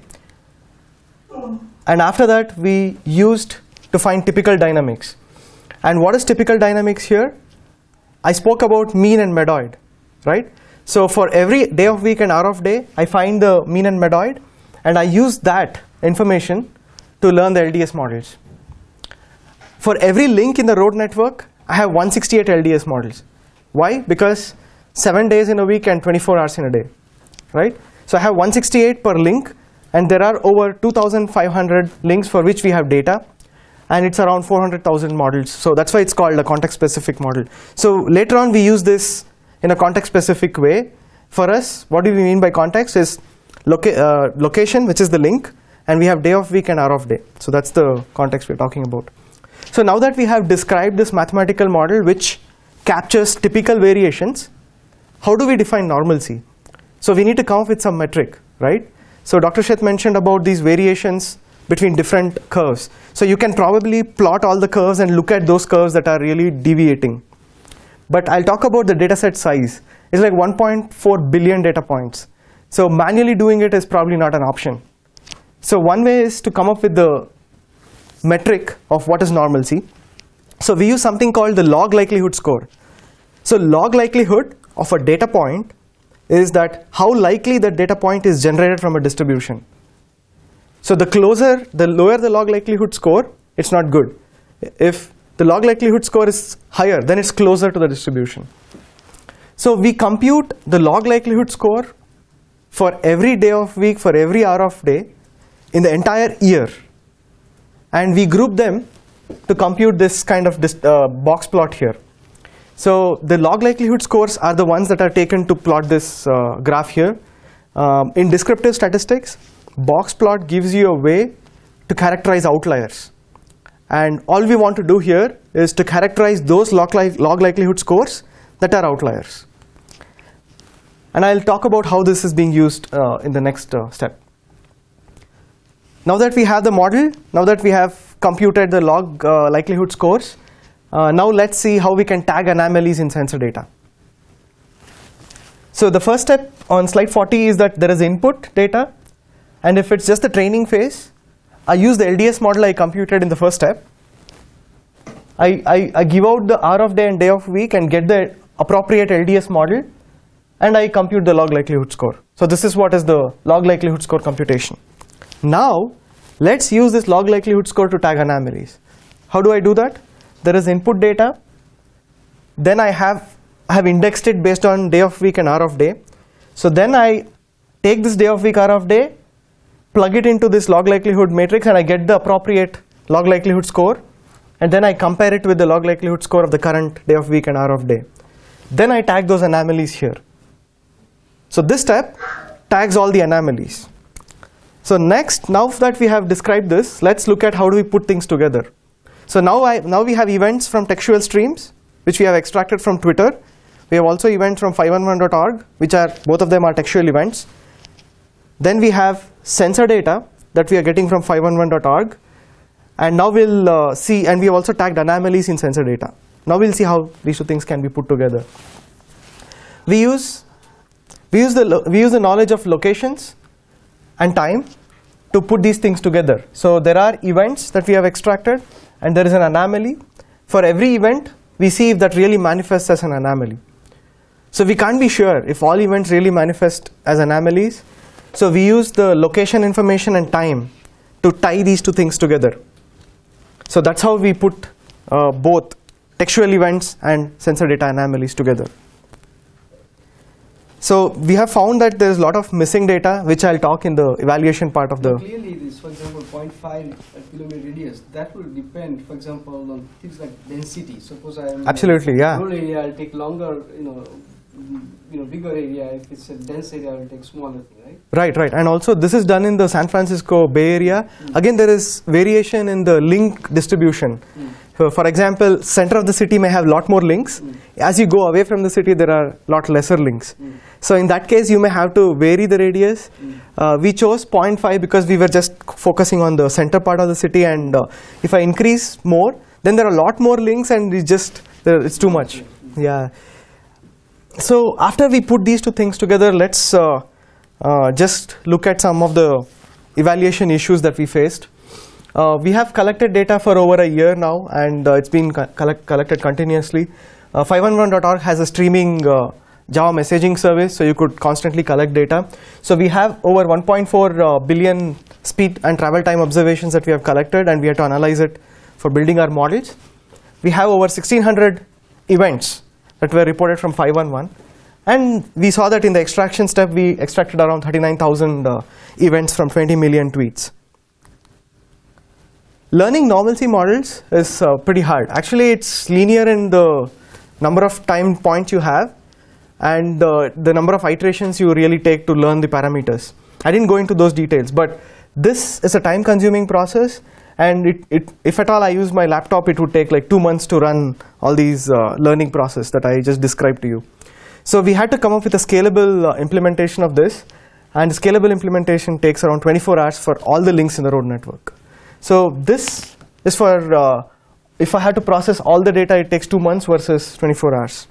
And after that we used to find typical dynamics. And what is typical dynamics here? I spoke about mean and medoid, right? So for every day of week and hour of day, I find the mean and medoid, and I use that information to learn the L D S models. For every link in the road network, I have one hundred sixty-eight L D S models. Why? Because seven days in a week and twenty-four hours in a day, right? So I have one hundred sixty-eight per link, and there are over two thousand five hundred links for which we have data, and it's around four hundred thousand models. So that's why it's called a context-specific model. So later on, we use this in a context-specific way. For us, what do we mean by context is loca uh, location, which is the link, and we have day of week and hour of day. So that's the context we're talking about. So now that we have described this mathematical model, which captures typical variations, how do we define normalcy? So we need to come up with some metric, right? So Doctor Sheth mentioned about these variations between different curves. So you can probably plot all the curves and look at those curves that are really deviating. But I'll talk about the data set size. It's like one point four billion data points. So manually doing it is probably not an option. So one way is to come up with the metric of what is normalcy. So we use something called the log likelihood score. So log likelihood of a data point is that how likely that data point is generated from a distribution. So the closer, the lower the log likelihood score, it's not good. If the log likelihood score is higher, then it's closer to the distribution. So we compute the log likelihood score for every day of week, for every hour of day, in the entire year. And we group them to compute this kind of this, uh, box plot here. So the log likelihood scores are the ones that are taken to plot this uh, graph here. Um, in descriptive statistics, box plot gives you a way to characterize outliers. And all we want to do here is to characterize those log, li log likelihood scores that are outliers. And I'll talk about how this is being used uh, in the next uh, step. Now that we have the model, now that we have computed the log uh, likelihood scores, uh, now let's see how we can tag anomalies in sensor data. So the first step on slide forty is that there is input data, and if it's just the training phase, I use the L D S model I computed in the first step. I, I, I give out the hour of day and day of week and get the appropriate L D S model, and I compute the log likelihood score. So this is what is the log likelihood score computation. Now, let's use this log likelihood score to tag anomalies. How do I do that? There is input data. Then I have I have indexed it based on day of week and hour of day. So then I take this day of week, hour of day, plug it into this log likelihood matrix, and I get the appropriate log likelihood score, and then I compare it with the log likelihood score of the current day of week and hour of day. Then I tag those anomalies here. So this step tags all the anomalies. So next, now that we have described this, let's look at how do we put things together. So now, I, now we have events from textual streams, which we have extracted from Twitter. We have also events from five eleven dot org, which are, both of them are textual events. Then we have sensor data that we are getting from five eleven dot org. And now we'll uh, see, and we have also tagged anomalies in sensor data. Now we'll see how these two things can be put together. We use, we use, the, we use the knowledge of locations and time to put these things together. So there are events that we have extracted, and there is an anomaly. For every event, we see if that really manifests as an anomaly. So we can't be sure if all events really manifest as anomalies. So we use the location information and time to tie these two things together. So that's how we put uh, both textual events and sensor data anomalies together. So we have found that there is a lot of missing data, which I'll talk in the evaluation part of the. Clearly, this, for example, zero point five kilometer radius, that will depend, for example, on things like density. Suppose I am absolutely, yeah. Rural area, I'll take longer, you know, you know, bigger area. If it's a dense area, I'll take smaller thing, right? Right, right. And also, this is done in the San Francisco Bay Area. Mm. Again, there is variation in the link distribution. Mm. So, for example, center of the city may have a lot more links. Mm. As you go away from the city, there are a lot lesser links. Mm. So in that case, you may have to vary the radius. Mm. Uh, we chose zero point five because we were just focusing on the center part of the city. And uh, if I increase more, then there are a lot more links, and it's just it's too much. Mm. Yeah. So after we put these two things together, let's uh, uh, just look at some of the evaluation issues that we faced. Uh, we have collected data for over a year now, and uh, it's been co collect collected continuously. Uh, five eleven dot org has a streaming uh, Java messaging service, so you could constantly collect data. So we have over one point four billion speed and travel time observations that we have collected, and we have to analyze it for building our models. We have over sixteen hundred events that were reported from five eleven. And we saw that in the extraction step, we extracted around thirty-nine thousand uh, events from twenty million tweets. Learning normalcy models is uh, pretty hard. Actually, it's linear in the number of time points you have and uh, the number of iterations you really take to learn the parameters. I didn't go into those details, but this is a time-consuming process, and it, it, if at all I use my laptop, it would take like two months to run all these uh, learning process that I just described to you. So we had to come up with a scalable uh, implementation of this, and the scalable implementation takes around twenty-four hours for all the links in the road network. So this is for, uh, if I had to process all the data, it takes two months versus twenty-four hours.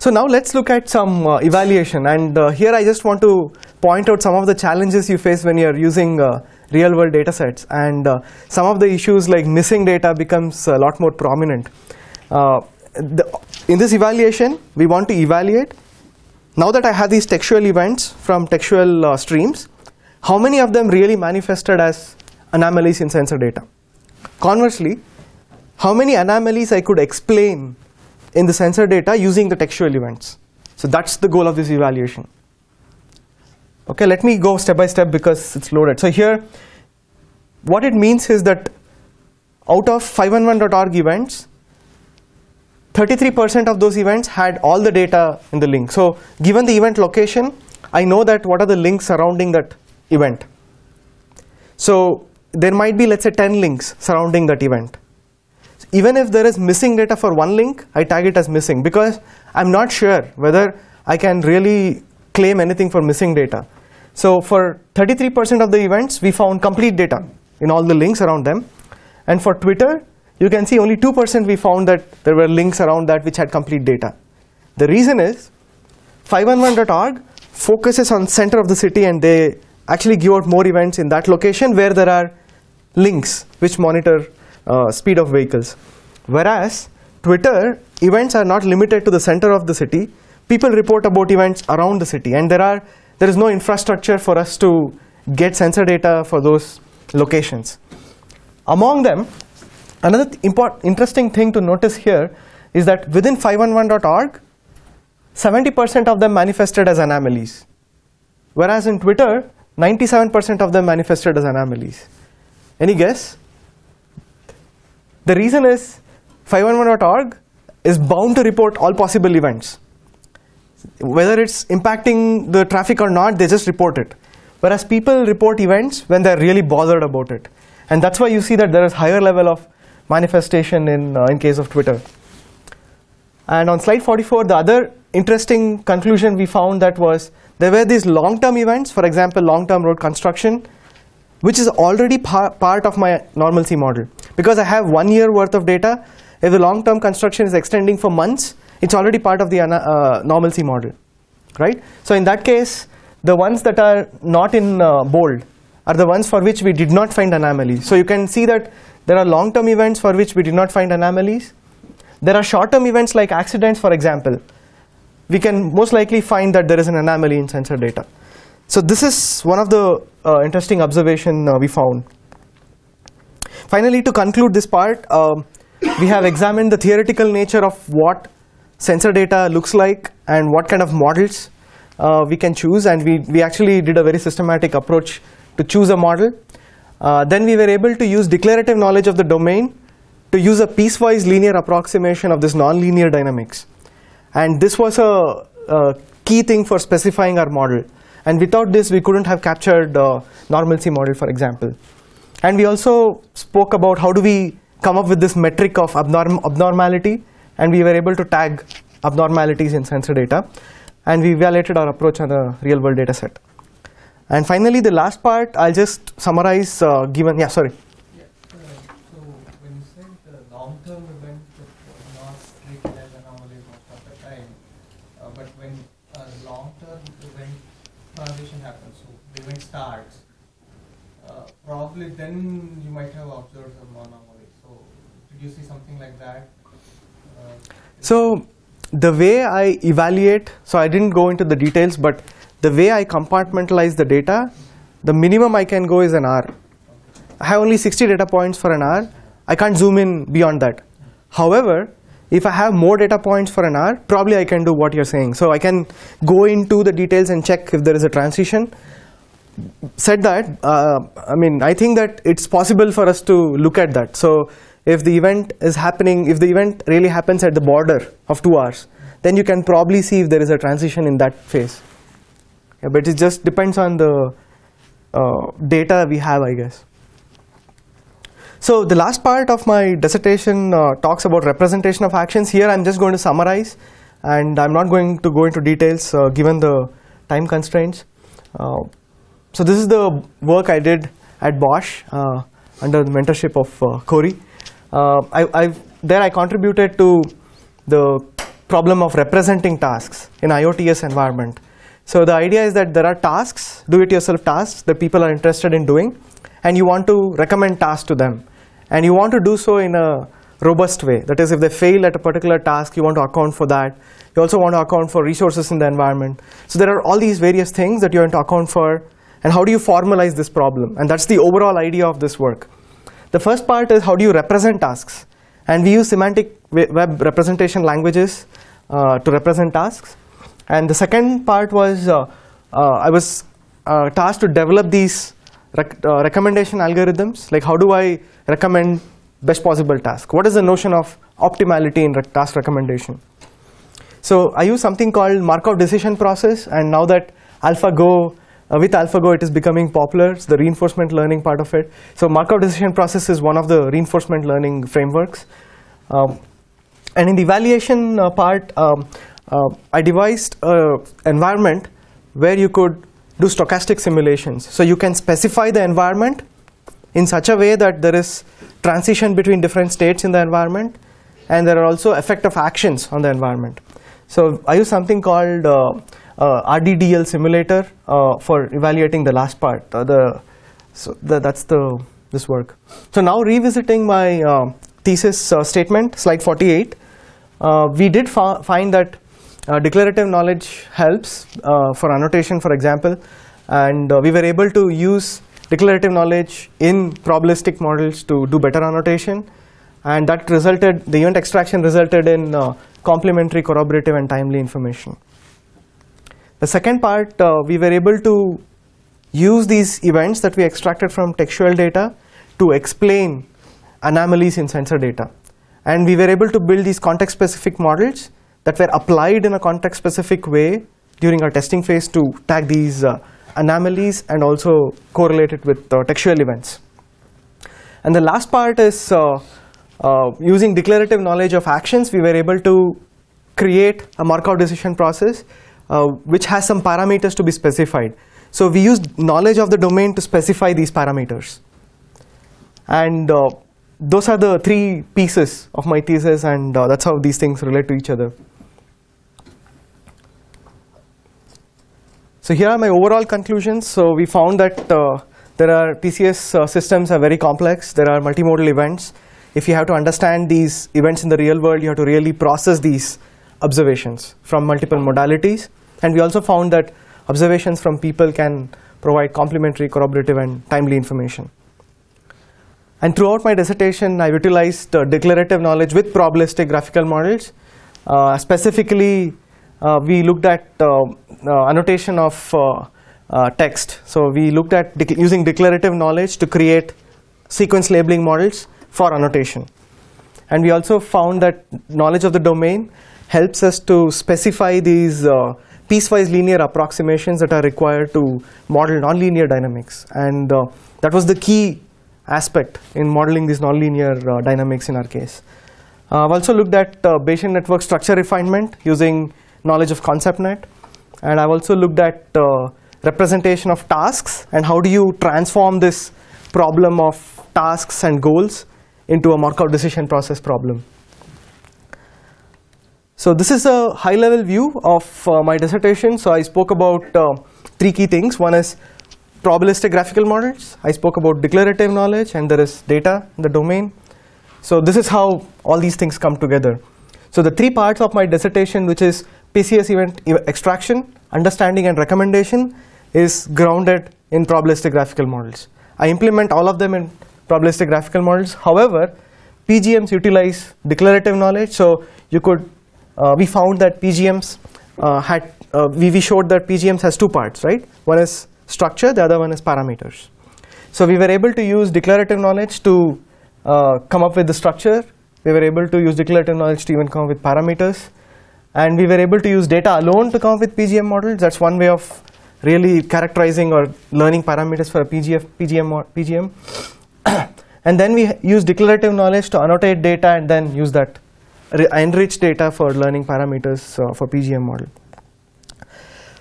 So now let's look at some uh, evaluation. And uh, here I just want to point out some of the challenges you face when you're using uh, real-world data sets. And uh, some of the issues like missing data becomes a lot more prominent. Uh, the, in this evaluation, we want to evaluate. Now that I have these textual events from textual uh, streams, how many of them really manifested as anomalies in sensor data? Conversely, how many anomalies I could explain in the sensor data using the textual events? So that's the goal of this evaluation. Okay, let me go step by step because it's loaded. So here, what it means is that out of five eleven dot org events, thirty-three percent of those events had all the data in the link. So given the event location, I know that what are the links surrounding that event. So there might be, let's say, ten links surrounding that event. So even if there is missing data for one link, I tag it as missing because I'm not sure whether I can really claim anything for missing data. So for thirty-three percent of the events, we found complete data in all the links around them. And for Twitter, you can see only two percent we found that there were links around that which had complete data. The reason is five eleven dot org focuses on center of the city, and they actually give out more events in that location where there are links which monitor uh, speed of vehicles. Whereas Twitter, events are not limited to the center of the city. People report about events around the city, and there are there is no infrastructure for us to get sensor data for those locations. Among them, another th- important interesting thing to notice here is that within five eleven dot org, seventy percent of them manifested as anomalies, whereas in Twitter, ninety-seven percent of them manifested as anomalies. Any guess? The reason is five eleven dot org is bound to report all possible events. Whether it's impacting the traffic or not, they just report it. Whereas people report events when they're really bothered about it. And that's why you see that there is higher level of manifestation in, uh, in case of Twitter. And on slide forty-four, the other interesting conclusion we found that was there were these long-term events, for example, long-term road construction, which is already par part of my normalcy model. Because I have one year worth of data, if the long-term construction is extending for months, it's already part of the uh, normalcy model, right? So in that case, the ones that are not in uh, bold are the ones for which we did not find anomalies. So you can see that there are long-term events for which we did not find anomalies. There are short-term events like accidents, for example. We can most likely find that there is an anomaly in sensor data. So this is one of the uh, interesting observation uh, we found. Finally, to conclude this part, uh, we have examined the theoretical nature of what sensor data looks like and what kind of models uh, we can choose, and we, we actually did a very systematic approach to choose a model. Uh, then we were able to use declarative knowledge of the domain to use a piecewise linear approximation of this nonlinear dynamics. And this was a, a key thing for specifying our model. And without this, we couldn't have captured uh, normalcy model, for example. And we also spoke about how do we come up with this metric of abnorm abnormality, and we were able to tag abnormalities in sensor data. And we evaluated our approach on a real-world data set. And finally, the last part, I'll just summarize uh, given, yeah, sorry. Yeah. Uh, so when you said the long-term event was not treated as anomaly most of the time, uh, but when a long-term event transition happens, so the event starts, uh, probably then you might have observed some anomaly. So did you see something like that? Uh, so the way I evaluate, so I didn't go into the details, but the way I compartmentalize the data, the minimum I can go is an hour. I have only sixty data points for an hour. I can't zoom in beyond that. However, if I have more data points for an hour, probably I can do what you're saying. So I can go into the details and check if there is a transition. Said that, uh, I mean, I think that it's possible for us to look at that. So if the event is happening, if the event really happens at the border of two hours, then you can probably see if there is a transition in that phase. Yeah, but it just depends on the uh, data we have, I guess. So the last part of my dissertation uh, talks about representation of actions. Here I'm just going to summarize, and I'm not going to go into details uh, given the time constraints. Uh, so this is the work I did at Bosch uh, under the mentorship of uh, Corey. Uh, I, I've, there I contributed to the problem of representing tasks in I O T S environment. So the idea is that there are tasks, do-it-yourself tasks, that people are interested in doing, and you want to recommend tasks to them. And you want to do so in a robust way. That is, if they fail at a particular task, you want to account for that. You also want to account for resources in the environment. So there are all these various things that you want to account for, and how do you formalize this problem? And that's the overall idea of this work. The first part is how do you represent tasks? And we use semantic web representation languages uh, to represent tasks. And the second part was uh, uh, I was uh, tasked to develop these rec uh, recommendation algorithms, like how do I recommend best possible task? What is the notion of optimality in rec task recommendation? So I use something called Markov decision process, and now that AlphaGo, uh, with AlphaGo it is becoming popular, it's the reinforcement learning part of it. So Markov decision process is one of the reinforcement learning frameworks. Um, and in the evaluation uh, part, um, Uh, I devised an environment where you could do stochastic simulations. So you can specify the environment in such a way that there is transition between different states in the environment, and there are also effect of actions on the environment. So I use something called uh, uh, R D D L simulator uh, for evaluating the last part. Uh, the, so the, that's the, this work. So now revisiting my uh, thesis uh, statement, slide forty-eight, uh, we did find that Uh, declarative knowledge helps uh, for annotation, for example, and uh, we were able to use declarative knowledge in probabilistic models to do better annotation, and that resulted, the event extraction resulted in uh, complementary, corroborative, and timely information. The second part, uh, we were able to use these events that we extracted from textual data to explain anomalies in sensor data. And we were able to build these context-specific models that were applied in a context-specific way during our testing phase to tag these uh, anomalies and also correlate it with uh, textual events. And the last part is uh, uh, using declarative knowledge of actions, we were able to create a Markov decision process uh, which has some parameters to be specified. So we used knowledge of the domain to specify these parameters. And uh, those are the three pieces of my thesis, and uh, that's how these things relate to each other. So here are my overall conclusions. So we found that uh, there are T C S uh, systems are very complex. There are multimodal events. If you have to understand these events in the real world, you have to really process these observations from multiple modalities. And we also found that observations from people can provide complementary, corroborative, and timely information. And throughout my dissertation, I utilized uh, declarative knowledge with probabilistic graphical models. Uh, specifically, uh, we looked at uh, uh, annotation of uh, uh, text. So we looked at dec using declarative knowledge to create sequence labeling models for annotation. And we also found that knowledge of the domain helps us to specify these uh, piecewise linear approximations that are required to model nonlinear dynamics. And uh, that was the key aspect in modeling these nonlinear uh, dynamics in our case. Uh, I've also looked at uh, Bayesian network structure refinement using knowledge of ConceptNet, and I've also looked at uh, representation of tasks and how do you transform this problem of tasks and goals into a Markov decision process problem. So this is a high-level view of uh, my dissertation. So I spoke about uh, three key things. One is probabilistic graphical models, I spoke about declarative knowledge, and there is data in the domain. So this is how all these things come together. So the three parts of my dissertation, which is P C S event extraction, understanding, and recommendation, is grounded in probabilistic graphical models. I implement all of them in probabilistic graphical models. However, P G Ms utilize declarative knowledge. So you could, uh, we found that P G Ms uh, had, uh, we, we showed that P G Ms has two parts, right? One is structure, the other one is parameters. So we were able to use declarative knowledge to uh, come up with the structure. We were able to use declarative knowledge to even come up with parameters. And we were able to use data alone to come up with P G M models. That's one way of really characterizing or learning parameters for a P G F, P G M. P G M. And then we use declarative knowledge to annotate data and then use that enrich data for learning parameters uh, for P G M model.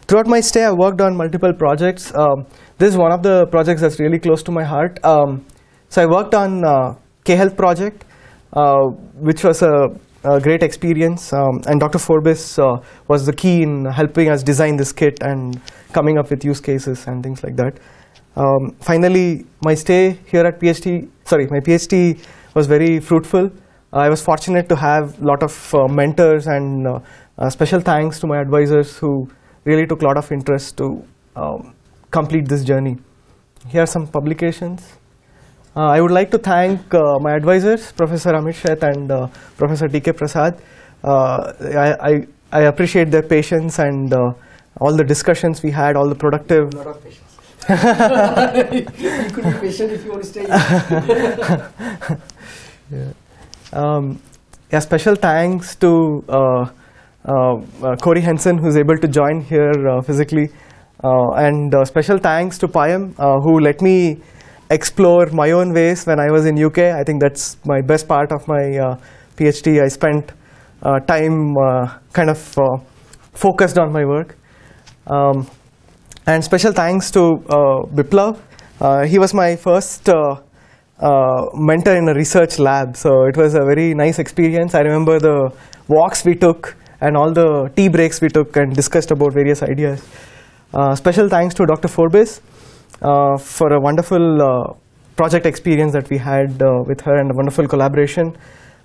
Throughout my stay, I worked on multiple projects. Um, this is one of the projects that's really close to my heart. Um, so I worked on uh, K-Health project, uh, which was a, a great experience. Um, and Doctor Forbes uh, was the key in helping us design this kit and coming up with use cases and things like that. Um, finally, my stay here at PhD, sorry, my PhD was very fruitful. Uh, I was fortunate to have a lot of uh, mentors, and uh, uh, special thanks to my advisors who really took a lot of interest to um, complete this journey. Here are some publications. Uh, I would like to thank uh, my advisors, Professor Amit Sheth and uh, Professor T K Prasad. Uh, I, I, I appreciate their patience and uh, all the discussions we had, all the productive. A lot of patience. You could be patient if you want to stay here. Yeah. Um, yeah, special thanks to uh, Uh, uh, Corey Henson, who's able to join here uh, physically, uh, and uh, special thanks to Payam, uh, who let me explore my own ways when I was in U K. I think that's my best part of my uh, PhD. I spent uh, time uh, kind of uh, focused on my work. Um, and special thanks to uh, Biplav. Uh, he was my first uh, uh, mentor in a research lab, so it was a very nice experience. I remember the walks we took and all the tea breaks we took and discussed about various ideas. Uh, special thanks to Doctor Forbes uh, for a wonderful uh, project experience that we had uh, with her and a wonderful collaboration.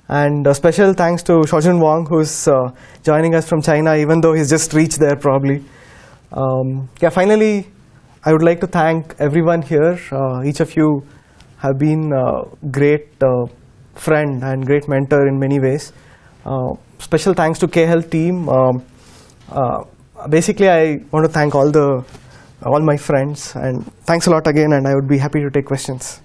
And uh, special thanks to Shaojun Wang, who's uh, joining us from China, even though he's just reached there probably. Um, yeah, finally, I would like to thank everyone here. Uh, each of you have been uh, great uh, friend and great mentor in many ways. Uh, special thanks to K Health team. Um, uh, basically, I want to thank all the all my friends, and thanks a lot again, and I would be happy to take questions.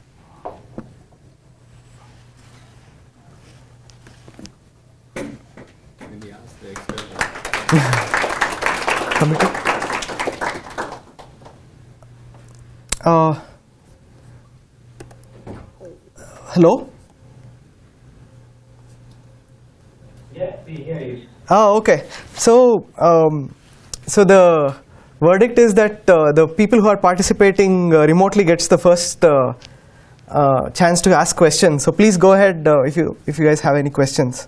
Uh, hello? Yeah, we hear you. Ah, okay. So, um, so the verdict is that uh, the people who are participating uh, remotely gets the first uh, uh, chance to ask questions. So please go ahead uh, if you if you guys have any questions.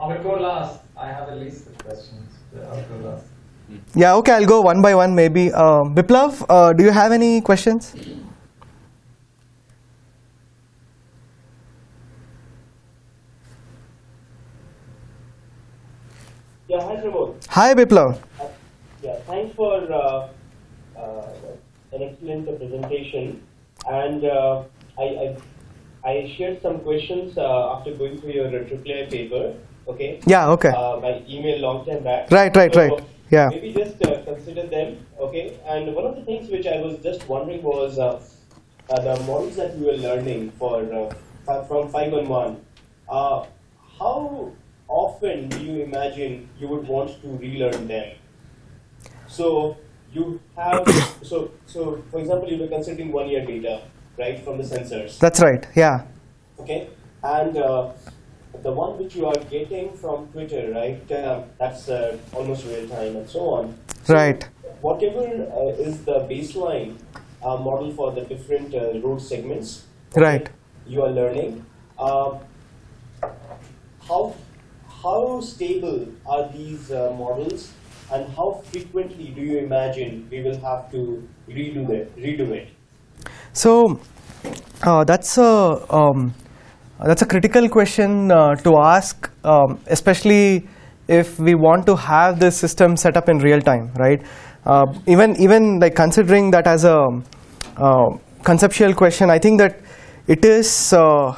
I will go last. I have a list of questions. I'll go last. Yeah, okay, I'll go one by one maybe. Uh, Biplav, uh, do you have any questions? Yeah, hi Pramod. Hi Biplav. Uh, yeah, thanks for uh, uh, an excellent presentation. And uh, I, I, I shared some questions uh, after going through your triple A paper. Okay? Yeah, okay. Uh, by email long time back. Right, right, so, right. Yeah. Maybe just uh, consider them, okay? And one of the things which I was just wondering was uh, uh, the models that we were learning for uh, from five one one. Uh, how often do you imagine you would want to relearn them? So you have so so for example, you were considering one year data, right, from the sensors. That's right. Yeah. Okay, and. Uh, The one which you are getting from Twitter, right? Uh, that's uh, almost real time and so on. So right. Whatever uh, is the baseline uh, model for the different uh, road segments, okay, right? You are learning. Uh, how how stable are these uh, models, and how frequently do you imagine we will have to redo it? Redo it. So uh, that's a. Um That's a critical question uh, to ask, um, especially if we want to have this system set up in real time, right? Uh, even even like considering that as a uh, conceptual question, I think that it is uh, uh,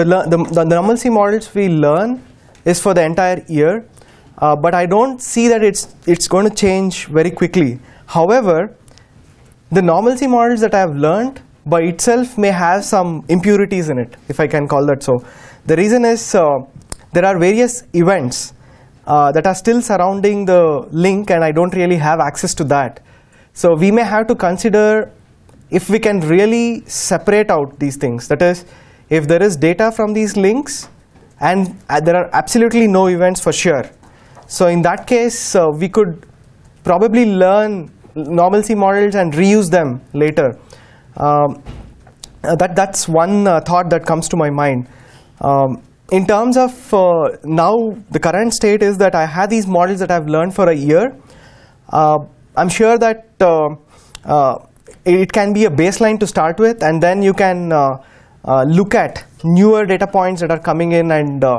the, the the normalcy models we learn is for the entire year, uh, but I don't see that it's it's going to change very quickly. However, the normalcy models that I have learned by itself may have some impurities in it, if I can call that so. The reason is uh, there are various events uh, that are still surrounding the link, and I don't really have access to that. So we may have to consider if we can really separate out these things. That is, if there is data from these links and uh, there are absolutely no events for sure. So in that case, uh, we could probably learn normalcy models and reuse them later. Um, that that's one uh, thought that comes to my mind. Um, in terms of uh, now, the current state is that I have these models that I've learned for a year. Uh, I'm sure that uh, uh, it can be a baseline to start with, and then you can uh, uh, look at newer data points that are coming in and uh,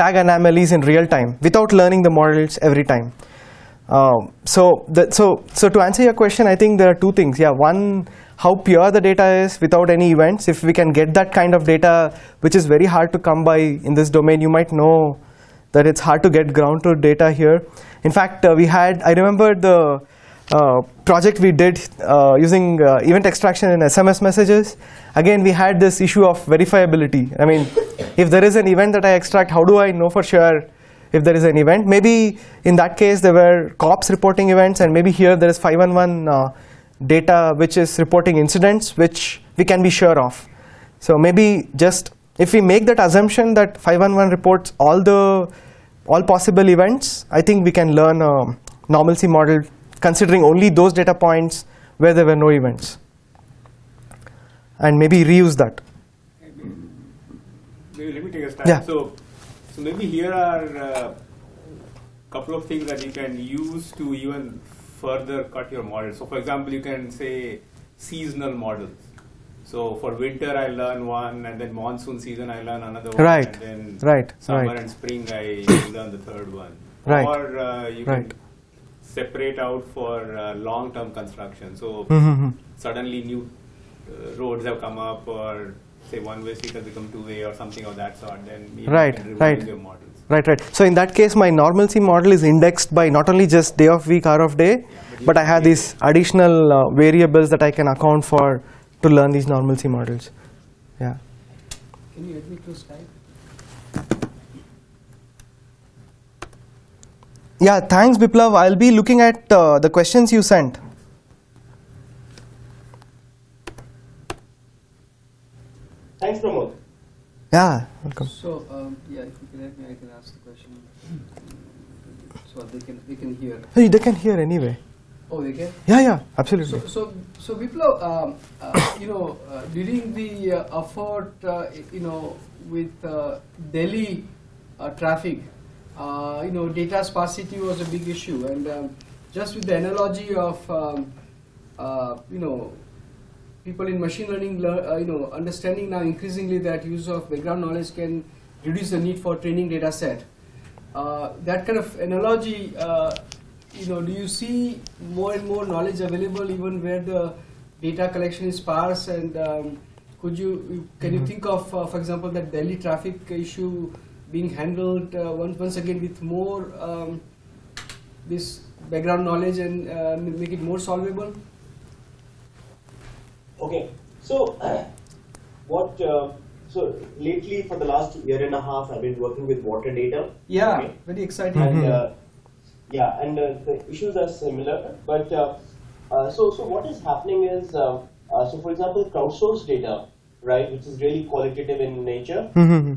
tag anomalies in real time without learning the models every time. Uh, so, the, so, so to answer your question, I think there are two things. Yeah, one. How pure the data is without any events. If we can get that kind of data, which is very hard to come by in this domain, you might know that it's hard to get ground truth data here. In fact, uh, we had, I remember the uh, project we did uh, using uh, event extraction in S M S messages. Again, we had this issue of verifiability. I mean, if there is an event that I extract, how do I know for sure if there is an event? Maybe in that case, there were cops reporting events, and maybe here there is five one one. Uh, data which is reporting incidents which we can be sure of. So maybe just if we make that assumption that five one one reports all the all possible events, I think we can learn a normalcy model considering only those data points where there were no events, and maybe reuse that. Maybe let me take a start. Yeah. So, so maybe here are a couple of things that you can use to even further cut your model. So for example, you can say seasonal models. So for winter, I learn one, and then monsoon season, I learn another one. Right. And then right. Summer right. and spring, I learn the third one. Right. Or uh, you right. can separate out for uh, long-term construction. So mm-hmm. suddenly new uh, roads have come up, or say one-way streets have become two-way or something of that sort, then maybe right, you can revise right. your models. Right, right. So in that case, my normalcy model is indexed by not only just day of week, hour of day, yeah, but, but I have these additional uh, variables that I can account for to learn these normalcy models. Yeah. Can you admit to slide? Yeah, thanks, Biplav. I'll be looking at uh, the questions you sent. Thanks, Pramod. Yeah, welcome. So, um, yeah, if you can help me, I can ask the question. So they can they can hear. Hey, they can hear anyway. Oh, they can. Yeah, yeah, absolutely. So, so, so Biplav, um, uh, you know, uh, during the uh, effort, uh, you know, with uh, Delhi uh, traffic. Uh, you know, data sparsity was a big issue, and um, just with the analogy of um, uh, you know, people in machine learning, lear uh, you know, understanding now increasingly that use of background knowledge can reduce the need for training data set. Uh, that kind of analogy, uh, you know, do you see more and more knowledge available even where the data collection is sparse? And um, could you can mm-hmm. you think of, uh, for example, that Delhi traffic issue being handled uh, once, once again with more um, this background knowledge and uh, make it more solvable? Okay, so uh, what uh, so lately for the last year and a half I've been working with water data. Yeah, okay. Very exciting. And, uh, yeah, and uh, the issues are similar, but uh, uh, so so what is happening is uh, uh, so for example crowdsourced data, right, which is really qualitative in nature. Mm-hmm.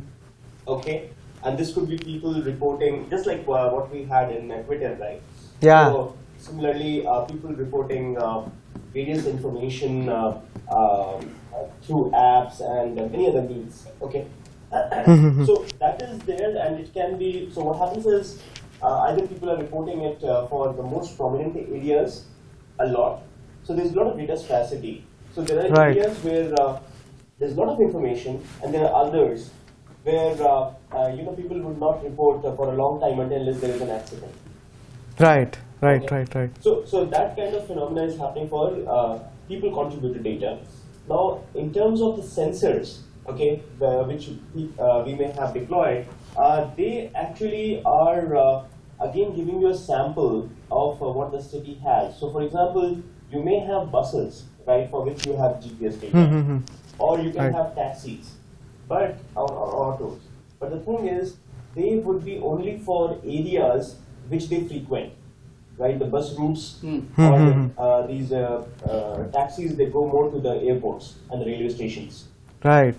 Okay. And this could be people reporting, just like uh, what we had in uh, Twitter, right? Yeah. So similarly, uh, people reporting uh, various information uh, uh, through apps and uh, many other means. Okay. So that is there, and it can be. So what happens is uh, either people are reporting it uh, for the most prominent areas a lot. So there's a lot of data scarcity. So there are right. areas where uh, there's a lot of information, and there are others where uh, uh, you know, people would not report uh, for a long time unless there is an accident. Right, right, okay. right, right. So, so that kind of phenomena is happening for uh, people contributed data. Now, in terms of the sensors, okay, the, which we, uh, we may have deployed, uh, they actually are uh, again giving you a sample of uh, what the city has. So, for example, you may have buses, right, for which you have G P S data, mm-hmm. or you can right. have taxis. But or, or autos. But the thing is, they would be only for areas which they frequent, right? The bus routes mm. or the, uh, these uh, uh, taxis. They go more to the airports and the railway stations. Right,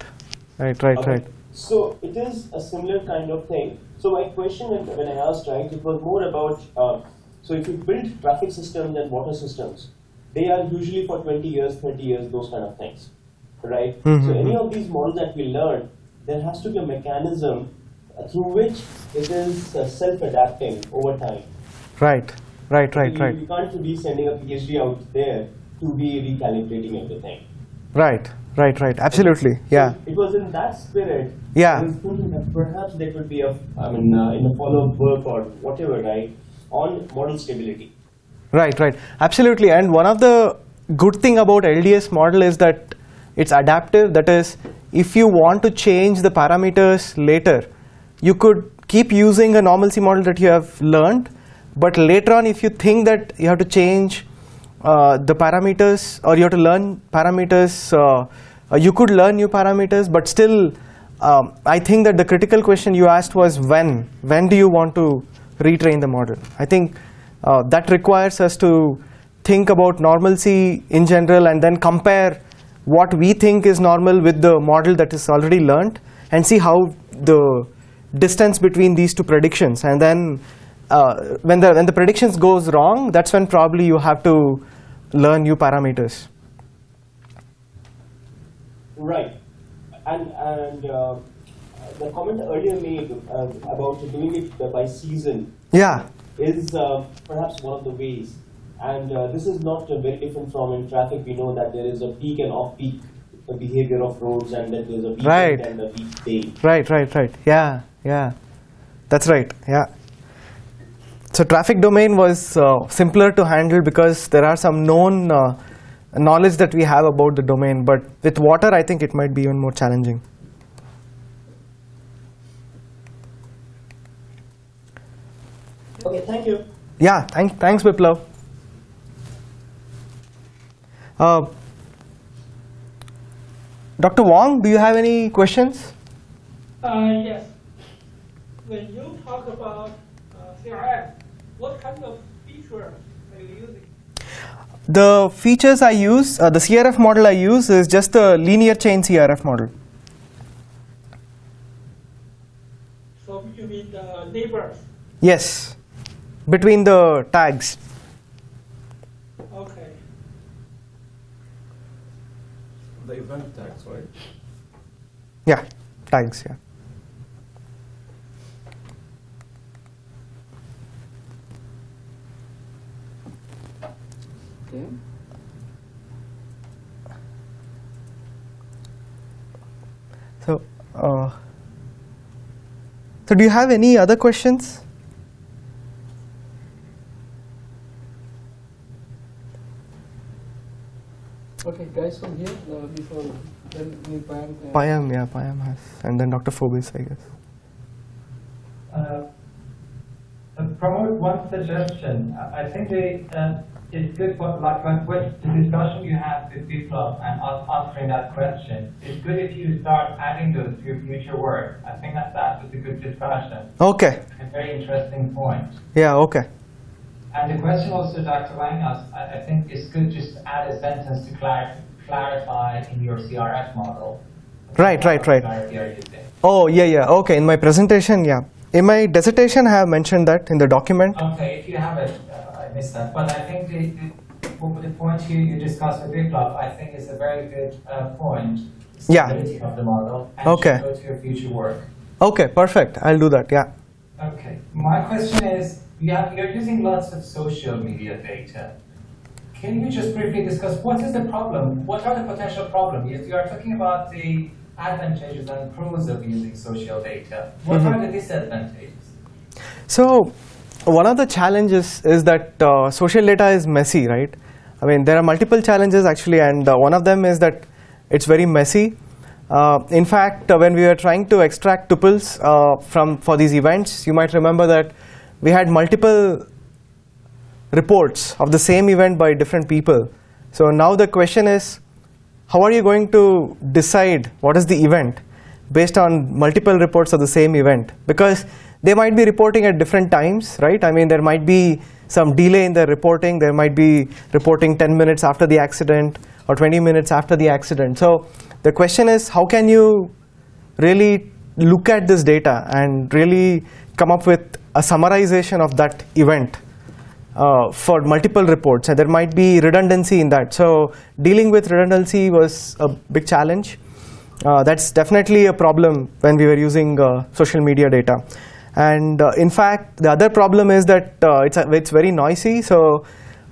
right, right, okay. right. So it is a similar kind of thing. So my question, when I asked, right, it was more about. Uh, so if you build traffic systems and water systems, they are usually for twenty years, thirty years, those kind of things. Right. Mm-hmm. So any of these models that we learn, there has to be a mechanism through which it is uh, self-adapting over time. Right. Right. Right. You, right. You can't be sending a PhD out there to be recalibrating everything. Right. Right. Right. Absolutely. So yeah. It was in that spirit. Yeah. I was thinking that perhaps there could be a, I mean, uh, in a follow-up work or whatever, right, on model stability. Right. Right. Absolutely. And one of the good thing about L D S model is that it's adaptive, that is, if you want to change the parameters later, you could keep using a normalcy model that you have learned, but later on if you think that you have to change uh, the parameters or you have to learn parameters, uh, you could learn new parameters, but still um, I think that the critical question you asked was when, when do you want to retrain the model? I think uh, that requires us to think about normalcy in general and then compare what we think is normal with the model that is already learned and see how the distance between these two predictions, and then uh, when the when the predictions goes wrong, that's when probably you have to learn new parameters. Right, and and uh, the comment earlier made uh, about doing it by season yeah. is uh, perhaps one of the ways. And uh, this is not uh, very different from in traffic. We know that there is a peak and off-peak behavior of roads, and then there's a weekend right. and a weekday. Right, right, right. Yeah, yeah. That's right. Yeah. So traffic domain was uh, simpler to handle because there are some known uh, knowledge that we have about the domain. But with water, I think it might be even more challenging. Okay, thank you. Yeah, thanks, thanks Biplav. Uh, Doctor Wang, do you have any questions? Uh, yes. When you talk about uh, C R F, what kind of features are you using? The features I use, uh, the C R F model I use is just the linear chain C R F model. So you mean the neighbors? Yes, between the tags. Okay. The event tags, right? Yeah, tags, yeah. Okay. So, uh, so do you have any other questions? Okay, guys from here, uh, before then Payam. Payam, yeah, Payam has, and then Doctor Forbes, I guess. Uh, Pramod, one suggestion. I think they, uh, it's good, for, like when, when the discussion you have with people and us answering that question, it's good if you start adding those to your future work. I think that that was a good discussion. Okay. A very interesting point. Yeah, okay. And the question also Doctor Wang asked, I think it's good just to add a sentence to clar clarify in your C R F model. Right, right, right. Oh, yeah, yeah. Okay, in my presentation, yeah. In my dissertation, I have mentioned that in the document. Okay, if you have it, uh, I missed that. But I think the, the, the point you, you discussed with Biplav, I think is a very good uh, point. Stability yeah. of the model. And okay. Go to your future work. Okay, perfect. I'll do that, yeah. Okay. My question is, You have, you're using lots of social media data. Can you just briefly discuss what is the problem? What are the potential problems? If you are talking about the advantages and pros of using social data, what mm-hmm. are the disadvantages? So, one of the challenges is that uh, social data is messy, right? I mean, there are multiple challenges actually, and uh, one of them is that it's very messy. Uh, in fact, uh, when we were trying to extract tuples uh, from for these events, you might remember that we had multiple reports of the same event by different people. So now the question is, how are you going to decide what is the event based on multiple reports of the same event? Because they might be reporting at different times, right? I mean, there might be some delay in their reporting. There might be reporting ten minutes after the accident or twenty minutes after the accident. So the question is, how can you really look at this data and really come up with a summarization of that event uh, for multiple reports, and there might be redundancy in that. So dealing with redundancy was a big challenge. Uh, that's definitely a problem when we were using uh, social media data. And uh, in fact, the other problem is that uh, it's, a, it's very noisy. So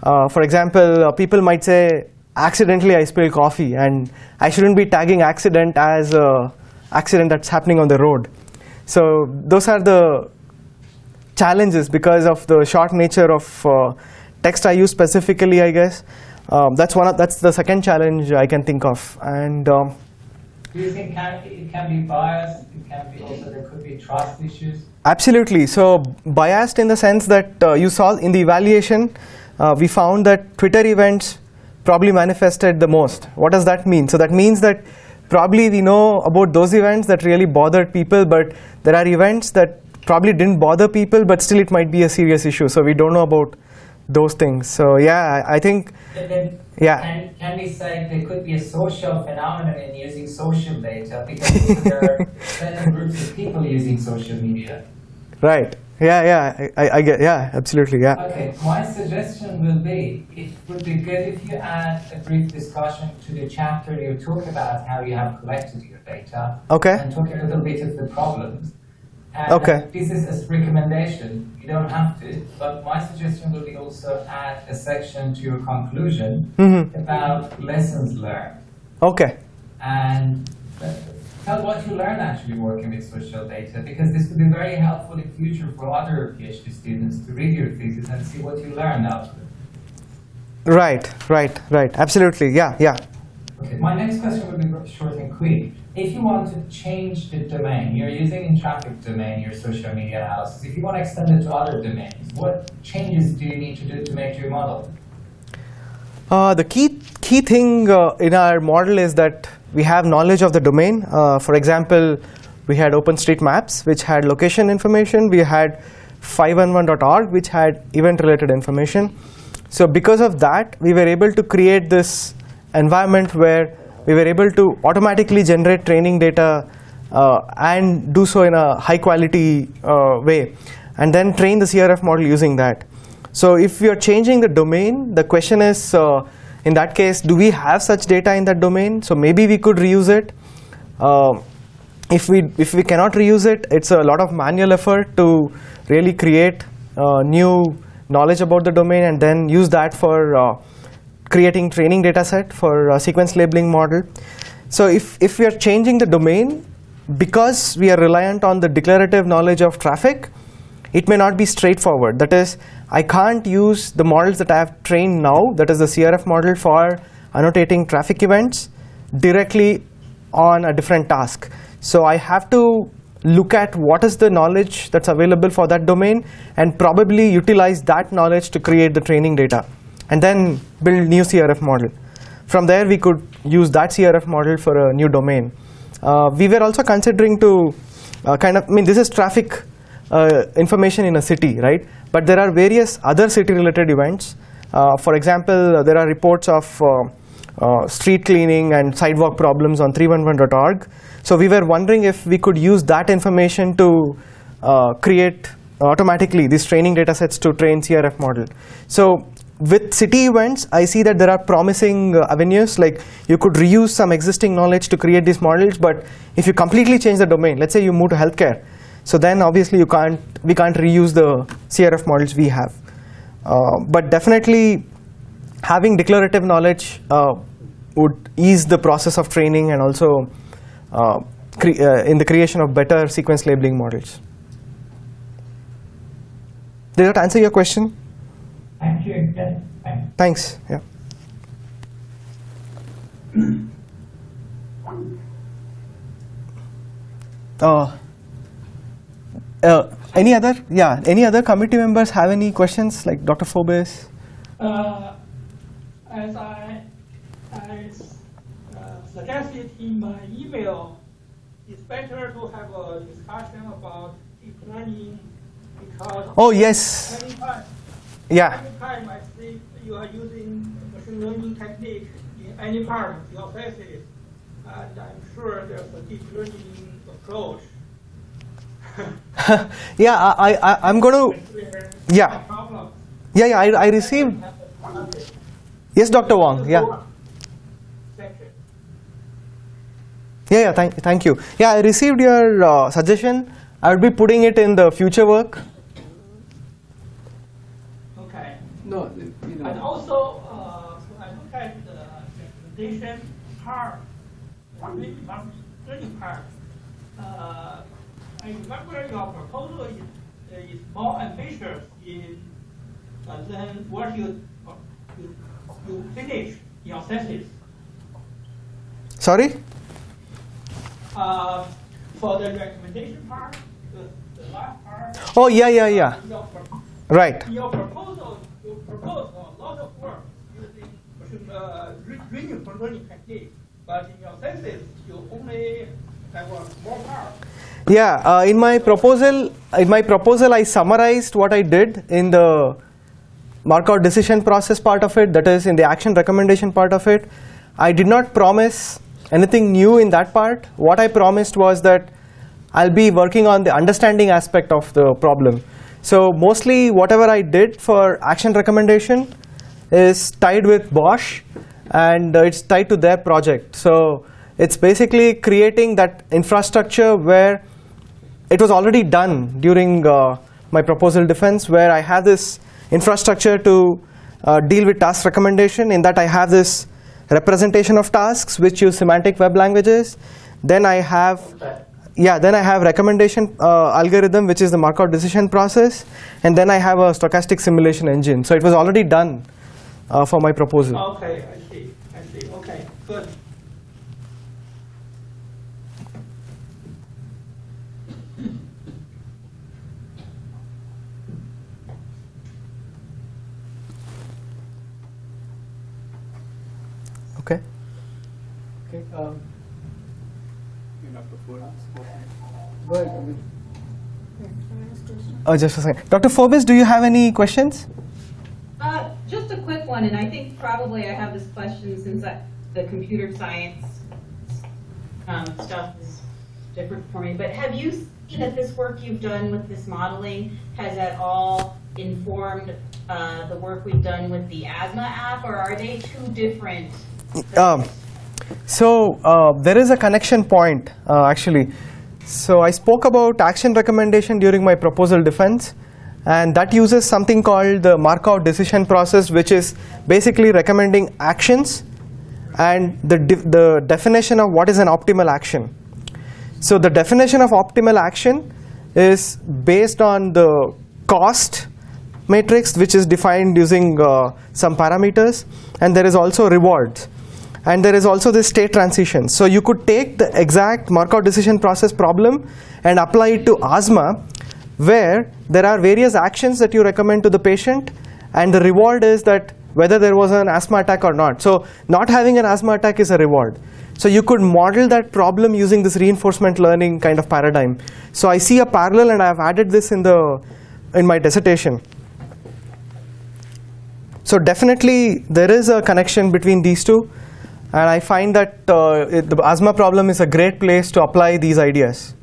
uh, for example, uh, people might say, accidentally I spilled coffee, and I shouldn't be tagging accident as an accident that's happening on the road. So those are the challenges because of the short nature of uh, text I use specifically, I guess. Um, that's one. Of, that's the second challenge I can think of. And um, do you think can, it can be biased? It can be also there could be trust issues. Absolutely. So biased in the sense that uh, you saw in the evaluation, uh, we found that Twitter events probably manifested the most. What does that mean? So that means that probably we know about those events that really bothered people, but there are events that probably didn't bother people, but still it might be a serious issue. So we don't know about those things. So yeah, I think, then, yeah. Can, can we say there could be a social phenomenon in using social data because there are certain groups of people using social media? Right. Yeah, yeah, I, I, I get, yeah, absolutely, yeah. Okay, my suggestion will be, it would be good if you add a brief discussion to the chapter you talk about how you have collected your data. Okay. And talk a little bit of the problems. And okay. This is a recommendation. You don't have to, but my suggestion will be also add a section to your conclusion mm-hmm. about lessons learned. Okay. And tell what you learned actually working with social data, because this will be very helpful in future for other PhD students to read your thesis and see what you learned after. Right, right, right. Absolutely. Yeah, yeah. Okay. My next question would be short and quick. If you want to change the domain, you're using in traffic domain, your social media analysis. If you want to extend it to other domains, what changes do you need to do to make your model? Uh, the key key thing uh, in our model is that we have knowledge of the domain. Uh, for example, we had OpenStreetMaps, which had location information. We had five one one dot org, which had event-related information. So because of that, we were able to create this environment where we were able to automatically generate training data uh, and do so in a high quality uh, way, and then train the C R F model using that. So if you're changing the domain, the question is, uh, in that case, do we have such data in that domain? So maybe we could reuse it. Uh, if we if we cannot reuse it, it's a lot of manual effort to really create uh, new knowledge about the domain and then use that for uh, creating training data set for a sequence labeling model. So if, if we are changing the domain, because we are reliant on the declarative knowledge of traffic, it may not be straightforward. That is, I can't use the models that I have trained now, that is the C R F model for annotating traffic events, directly on a different task. So I have to look at what is the knowledge that's available for that domain and probably utilize that knowledge to create the training data, and then build new C R F model. From there, we could use that C R F model for a new domain. Uh, we were also considering to uh, kind of, I mean, this is traffic uh, information in a city, right? But there are various other city-related events. Uh, for example, there are reports of uh, uh, street cleaning and sidewalk problems on three one one dot org. So we were wondering if we could use that information to uh, create automatically these training data sets to train C R F model. So with city events, I see that there are promising uh, avenues, like you could reuse some existing knowledge to create these models, but if you completely change the domain, let's say you move to healthcare, so then obviously you can't, we can't reuse the C R F models we have. Uh, but definitely having declarative knowledge uh, would ease the process of training and also uh, cre uh, in the creation of better sequence labeling models. Did that answer your question? Thank you. Yeah. Thanks. Thanks. Yeah. Uh, uh, any other? Yeah. Any other committee members have any questions, like Doctor Forbes? Uh, as I as uh, suggested in my email, it's better to have a discussion about deep learning because. Oh yes. Yeah. Every time I see you are using machine learning technique in any part of your thesis, and I'm sure there's a deep learning approach. Yeah, I, I, I'm going to. Yeah. Yeah, yeah. I, I received. Yes, Doctor Wang. Yeah. Yeah, yeah. Thank, thank you. Yeah, I received your uh, suggestion. I would be putting it in the future work. No, you know. And also, uh, when I look at the presentation part, maybe must be learning part. Uh, I remember your proposal is, uh, is more ambitious in uh, than what you, uh, you you finish your thesis. Sorry. Uh, for the recommendation part, the, the last part. Oh yeah, yeah, yeah. Your right. Your proposal. Propose a lot of work using uh, reinforcement learning technique, but in your thesis, you only have more part. Yeah, uh, in my proposal, in my proposal, I summarized what I did in the Markov decision process part of it. That is, in the action recommendation part of it, I did not promise anything new in that part. What I promised was that I'll be working on the understanding aspect of the problem. So mostly whatever I did for action recommendation is tied with Bosch, and uh, it's tied to their project. So it's basically creating that infrastructure where it was already done during uh, my proposal defense, where I have this infrastructure to uh, deal with task recommendation, in that I have this representation of tasks which use semantic web languages. Then I have Yeah, then I have recommendation uh, algorithm, which is the Markov decision process, and then I have a stochastic simulation engine. So it was already done. uh, for my proposal. Okay, I see. I see. Okay, good. Okay. Okay. Um, you have to put go ahead. I mean. Oh, just a second. Doctor Forbes, do you have any questions? Uh, just a quick one, and I think probably I have this question since I, the computer science um, stuff is different for me. But have you seen that this work you've done with this modeling has at all informed uh, the work we've done with the asthma app, or are they two different? Um, so uh, there is a connection point, uh, actually. So I spoke about action recommendation during my proposal defense, and that uses something called the Markov decision process, which is basically recommending actions and the, de the definition of what is an optimal action. So the definition of optimal action is based on the cost matrix, which is defined using uh, some parameters, and there is also rewards. And there is also this state transition. So you could take the exact Markov decision process problem and apply it to asthma, where there are various actions that you recommend to the patient, and the reward is that whether there was an asthma attack or not. So not having an asthma attack is a reward. So you could model that problem using this reinforcement learning kind of paradigm. So I see a parallel, and I have added this in, the, in my dissertation. So definitely there is a connection between these two. And I find that uh, it, the asthma problem is a great place to apply these ideas.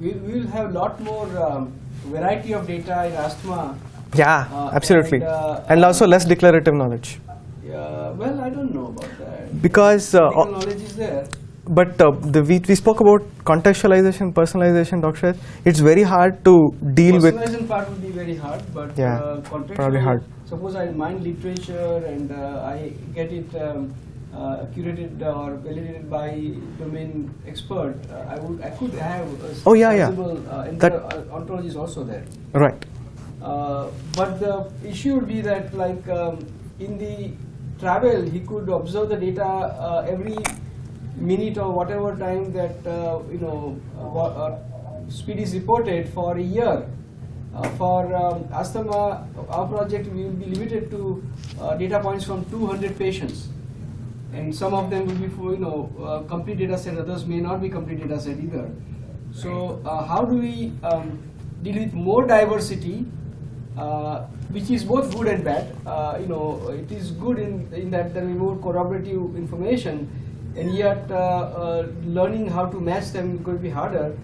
We will have a lot more um, variety of data in asthma. Yeah, uh, absolutely. And, uh, and also less declarative knowledge. Yeah, well, I don't know about that. Because uh, knowledge is there. But uh, the, we, we spoke about contextualization, personalization, Doctor Sheth. It's very hard to deal personalization with. Personalization part would be very hard, but yeah, uh, contextualization probably hard. Suppose I mine literature and uh, I get it um, uh, curated or validated by domain expert. Uh, I would, I could have. A oh yeah, yeah. Uh, that ontology is also there. Right. Uh, but the issue would be that, like um, in the travel, he could observe the data uh, every minute or whatever time that uh, you know uh, uh, speed is reported for a year. Uh, for um, asthma, our project will be limited to uh, data points from two hundred patients, and some of them will be for, you know uh, complete data set. Others may not be complete data set either. So uh, how do we um, deal with more diversity, uh, which is both good and bad? Uh, you know, it is good in in that there will be more corroborative information, and yet uh, uh, learning how to match them could be harder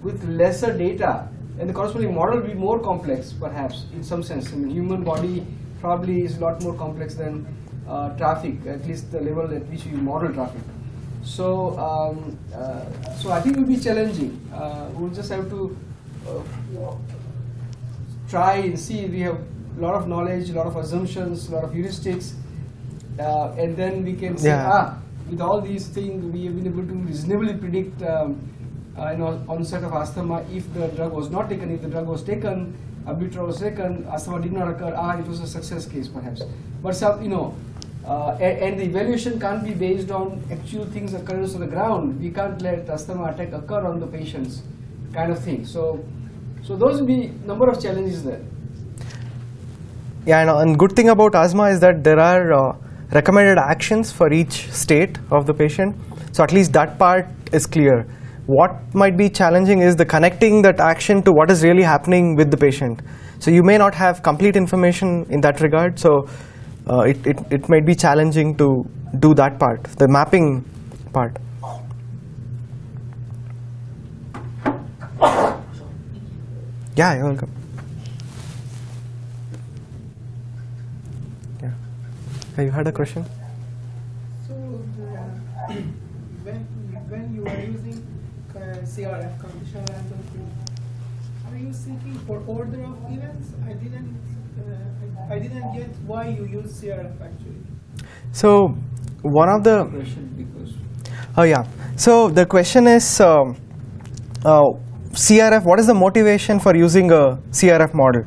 with lesser data. And the corresponding model will be more complex, perhaps, in some sense. I mean, human body probably is a lot more complex than uh, traffic, at least the level at which we model traffic. So, um, uh, so I think it will be challenging. Uh, we'll just have to uh, try and see. We have a lot of knowledge, a lot of assumptions, a lot of heuristics, uh, and then we can say, yeah. ah, with all these things, we have been able to reasonably predict. Um, Uh, you know, onset of asthma if the drug was not taken, if the drug was taken, albuterol was taken, asthma did not occur, ah, it was a success case perhaps. But some, you know, uh, and, and the evaluation can't be based on actual things occurrence on the ground. We can't let asthma attack occur on the patients, kind of thing. So, so those will be number of challenges there. Yeah, and, and good thing about asthma is that there are uh, recommended actions for each state of the patient. So at least that part is clear. What might be challenging is the connecting that action to what is really happening with the patient. So you may not have complete information in that regard, so uh, it, it, it might be challenging to do that part, the mapping part. Yeah, you're welcome. Yeah. Hey, you had a question? So the, when, when you are using C R F, conditional random fields, are you seeking for order of events? I didn't, uh, I, I didn't get why you use C R F actually. So, one of the oh yeah. So the question is, um, uh, C R F. What is the motivation for using a C R F model?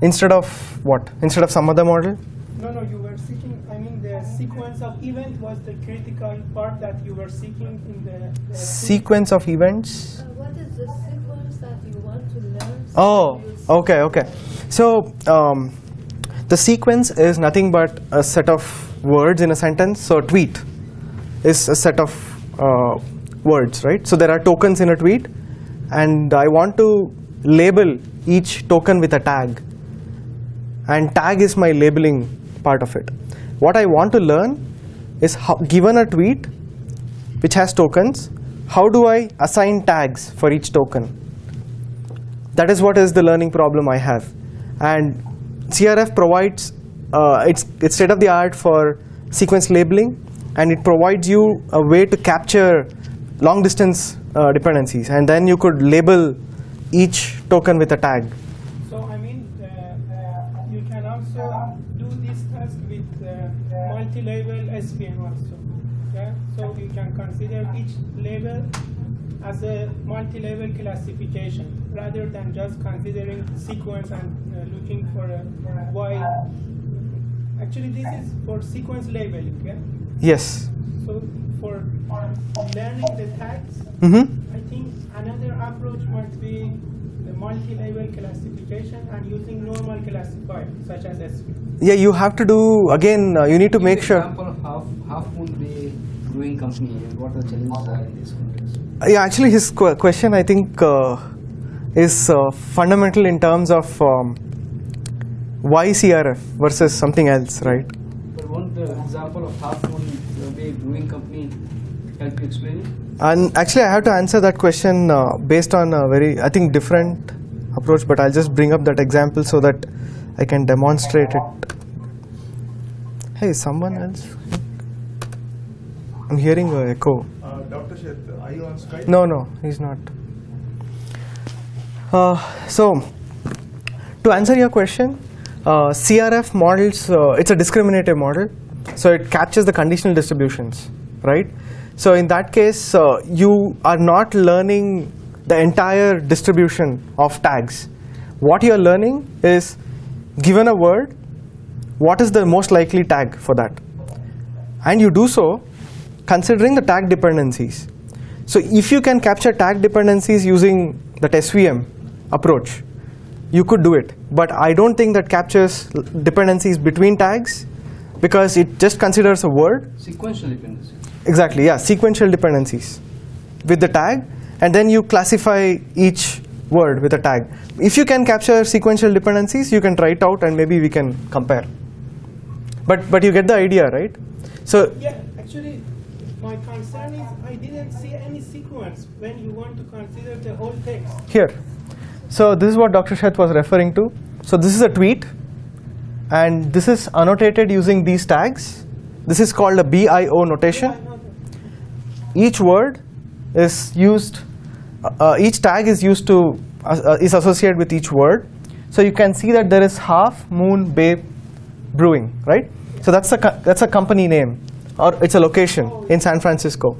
Instead of what? Instead of some other model? No, no, you were seeking, I mean, the sequence of events was the critical part that you were seeking in the... the sequence of events? Uh, what is the sequence that you want to learn? So oh, okay, okay. So, um, the sequence is nothing but a set of words in a sentence. So, a tweet is a set of uh, words, right? So, there are tokens in a tweet, and I want to label each token with a tag. And tag is my labeling part of it. What I want to learn is how, given a tweet which has tokens, how do I assign tags for each token? That is what is the learning problem I have. And C R F provides, uh, it's, it's state of the art for sequence labeling, and it provides you a way to capture long distance uh, dependencies, and then you could label each token with a tag. So I mean, uh, uh, you can also do this task with uh, multi-label S V M also. Okay? So you can consider each label as a multi-level classification rather than just considering sequence and uh, looking for a wide. Actually, this is for sequence labeling. Yeah? Yes. So for learning the tags, mm-hmm. I think another approach might be the multi-level classification and using normal classifier such as S V M. Yeah, you have to do again. Uh, you need to Give make sure. For example, half half would be doing company. What are the challenges are in this context? Yeah, actually, his qu question I think uh, is uh, fundamental in terms of um, why C R F versus something else, right? But won't the example of half moon be brewing company help you explain it? And actually, I have to answer that question uh, based on a very, I think, different approach. But I'll just bring up that example so that I can demonstrate it. Hey, someone else? I'm hearing an echo. Uh, Doctor Sheth, are you on Skype? No, no, he's not. Uh, so, to answer your question, uh, C R F models, uh, it's a discriminative model. So it captures the conditional distributions, right? So in that case, uh, you are not learning the entire distribution of tags. What you're learning is, given a word, what is the most likely tag for that? And you do so considering the tag dependencies. So if you can capture tag dependencies using that S V M approach, you could do it. But I don't think that captures dependencies between tags, because it just considers a word. Sequential dependencies. Exactly, yeah, sequential dependencies with the tag, and then you classify each word with a tag. If you can capture sequential dependencies, you can try it out, and maybe we can compare. But but you get the idea, right? So yeah, actually, my concern is I didn't see any sequence when you want to consider the whole text. Here, so this is what Doctor Sheth was referring to. So this is a tweet. And this is annotated using these tags. This is called a B I O notation. Each word is used, uh, each tag is used to, uh, is associated with each word. So you can see that there is half moon bay brewing, right? So that's a, that's a company name, or it's a location in San Francisco.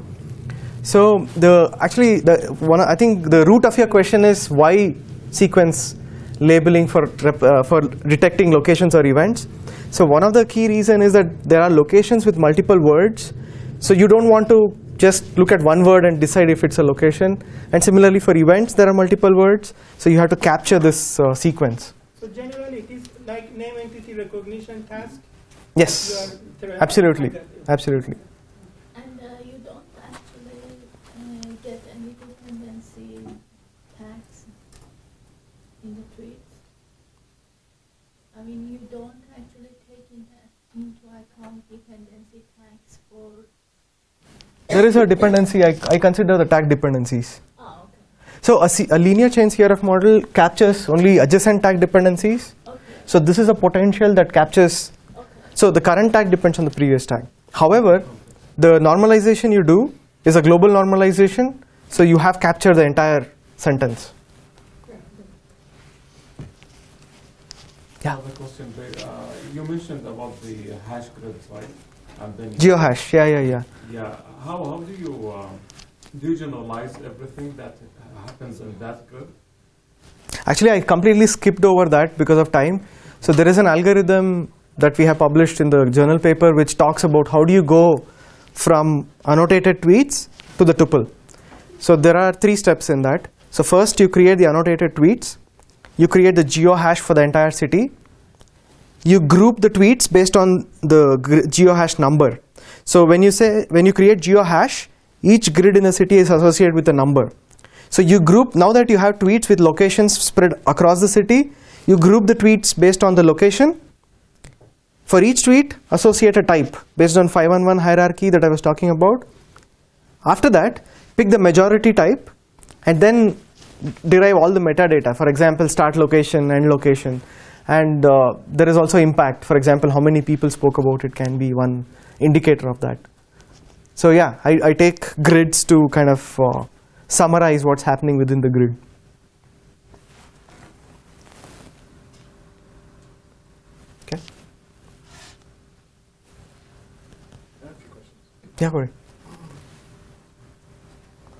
So the, actually, the one, I think the root of your question is why sequence labeling for, uh, for detecting locations or events. So one of the key reasons is that there are locations with multiple words. So you don't want to just look at one word and decide if it's a location. And similarly for events, there are multiple words. So you have to capture this uh, sequence. So generally, it is like name entity recognition task? Yes, absolutely, absolutely. And uh, you don't actually uh, get any dependency tags in the tweets? I mean, you don't actually take in into account dependency tags for... There is a dependency. I, I consider the tag dependencies. Oh, okay. So a, a linear chain C R F model captures only adjacent tag dependencies. Okay. So this is a potential that captures... Okay. So the current tag depends on the previous tag. However, the normalization you do is a global normalization. So you have captured the entire sentence. Yeah. Another question. Uh, you mentioned about the hash grids, right? And then geohash. Yeah, yeah, yeah. Yeah. How how do you uh, do you generalize everything that happens in that grid? Actually, I completely skipped over that because of time. So there is an algorithm that we have published in the journal paper which talks about how do you go from annotated tweets to the tuple. So there are three steps in that. So first you create the annotated tweets, you create the geohash for the entire city, you group the tweets based on the geohash number. So when you say when you create geohash, each grid in a city is associated with a number. So you group, now that you have tweets with locations spread across the city, you group the tweets based on the location. For each tweet, associate a type based on five one one hierarchy that I was talking about. After that, pick the majority type and then derive all the metadata. For example, start location, end location, and uh, there is also impact. For example, how many people spoke about it can be one indicator of that. So yeah, I, I take grids to kind of uh, summarize what's happening within the grid. Okay. I have two questions. Yeah, go ahead.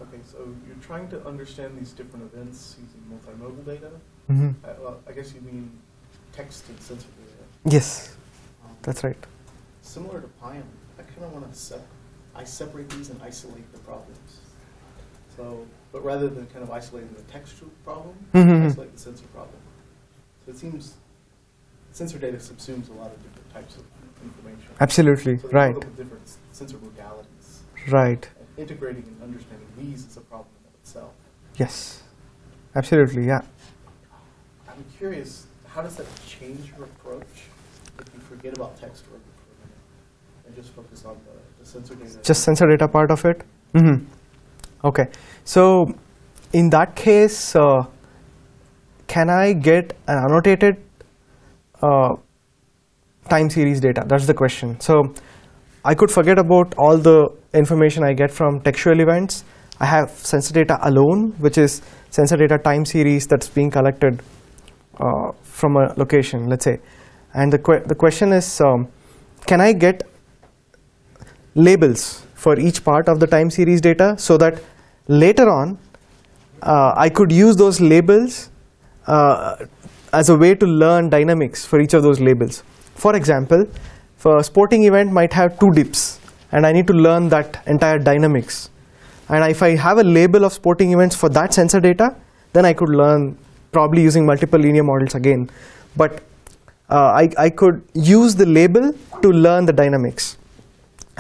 Okay, so you're trying to understand these different events using multimodal data. Mm-hmm. Uh, well, I guess you mean text and sensor data. Yes, um, that's right. Similar to Payam, I kind of want to sep I separate these and isolate the problems. So, but rather than kind of isolating the textual problem, mm-hmm. isolate the sensor problem. So it seems sensor data subsumes a lot of different types of information. Absolutely, so right. With different sensor modalities. Right. And integrating and understanding these is a problem in itself. Yes, absolutely, yeah. I'm curious, how does that change your approach if you forget about text for a minute and just focus on the, the sensor data? Just sensor data part of it? Mm-hmm. Okay, so in that case, uh, can I get an annotated uh, time series data? That's the question. So I could forget about all the information I get from textual events. I have sensor data alone, which is sensor data time series that's being collected uh, from a location, let's say. And the, que the question is, um, can I get labels for each part of the time series data so that later on uh, I could use those labels uh, as a way to learn dynamics for each of those labels. For example, for a sporting event might have two dips and I need to learn that entire dynamics. And if I have a label of sporting events for that sensor data, then I could learn probably using multiple linear models again. But uh, I, I could use the label to learn the dynamics.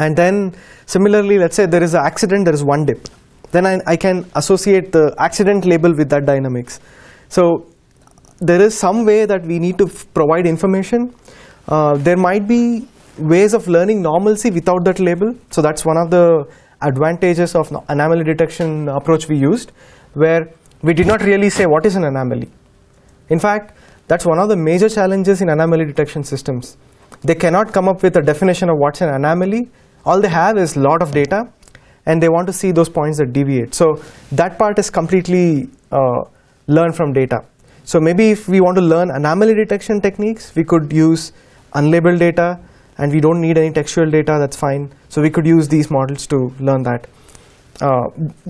And then similarly, let's say there is an accident, there is one dip. Then I, I can associate the accident label with that dynamics. So there is some way that we need to provide information. Uh, there might be ways of learning normalcy without that label. So that's one of the advantages of anomaly detection approach we used, where we did not really say what is an anomaly. In fact, that's one of the major challenges in anomaly detection systems. They cannot come up with a definition of what's an anomaly. All they have is a lot of data, and they want to see those points that deviate. So that part is completely uh, learned from data. So maybe if we want to learn anomaly detection techniques, we could use unlabeled data, and we don't need any textual data, that's fine. So we could use these models to learn that. Uh,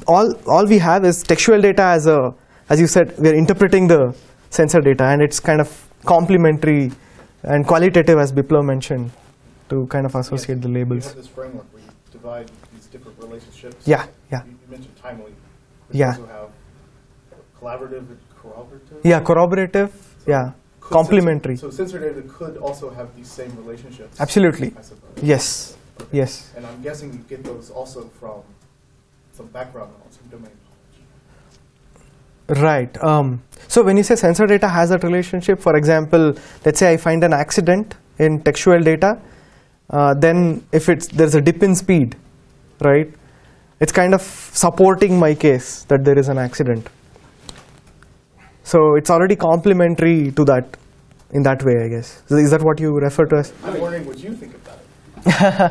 all, all we have is textual data as a, as you said, we're interpreting the sensor data, and it's kind of complementary and qualitative, as Biplav mentioned, to kind of associate yes, the labels. You have this framework where you divide these different relationships. Yeah, yeah. You, you mentioned timely. Yeah. You also have collaborative and corroborative. Yeah, corroborative, so yeah, complementary. Sensor, so sensor data could also have these same relationships. Absolutely. Yes, okay. Yes. And I'm guessing you get those also from some background knowledge, some domain knowledge. Right. Um, So when you say sensor data has that relationship, for example, let's say I find an accident in textual data, uh, then if it's, there's a dip in speed, right? It's kind of supporting my case that there is an accident. So it's already complementary to that in that way, I guess. Is that what you refer to as? I'm wondering what you think about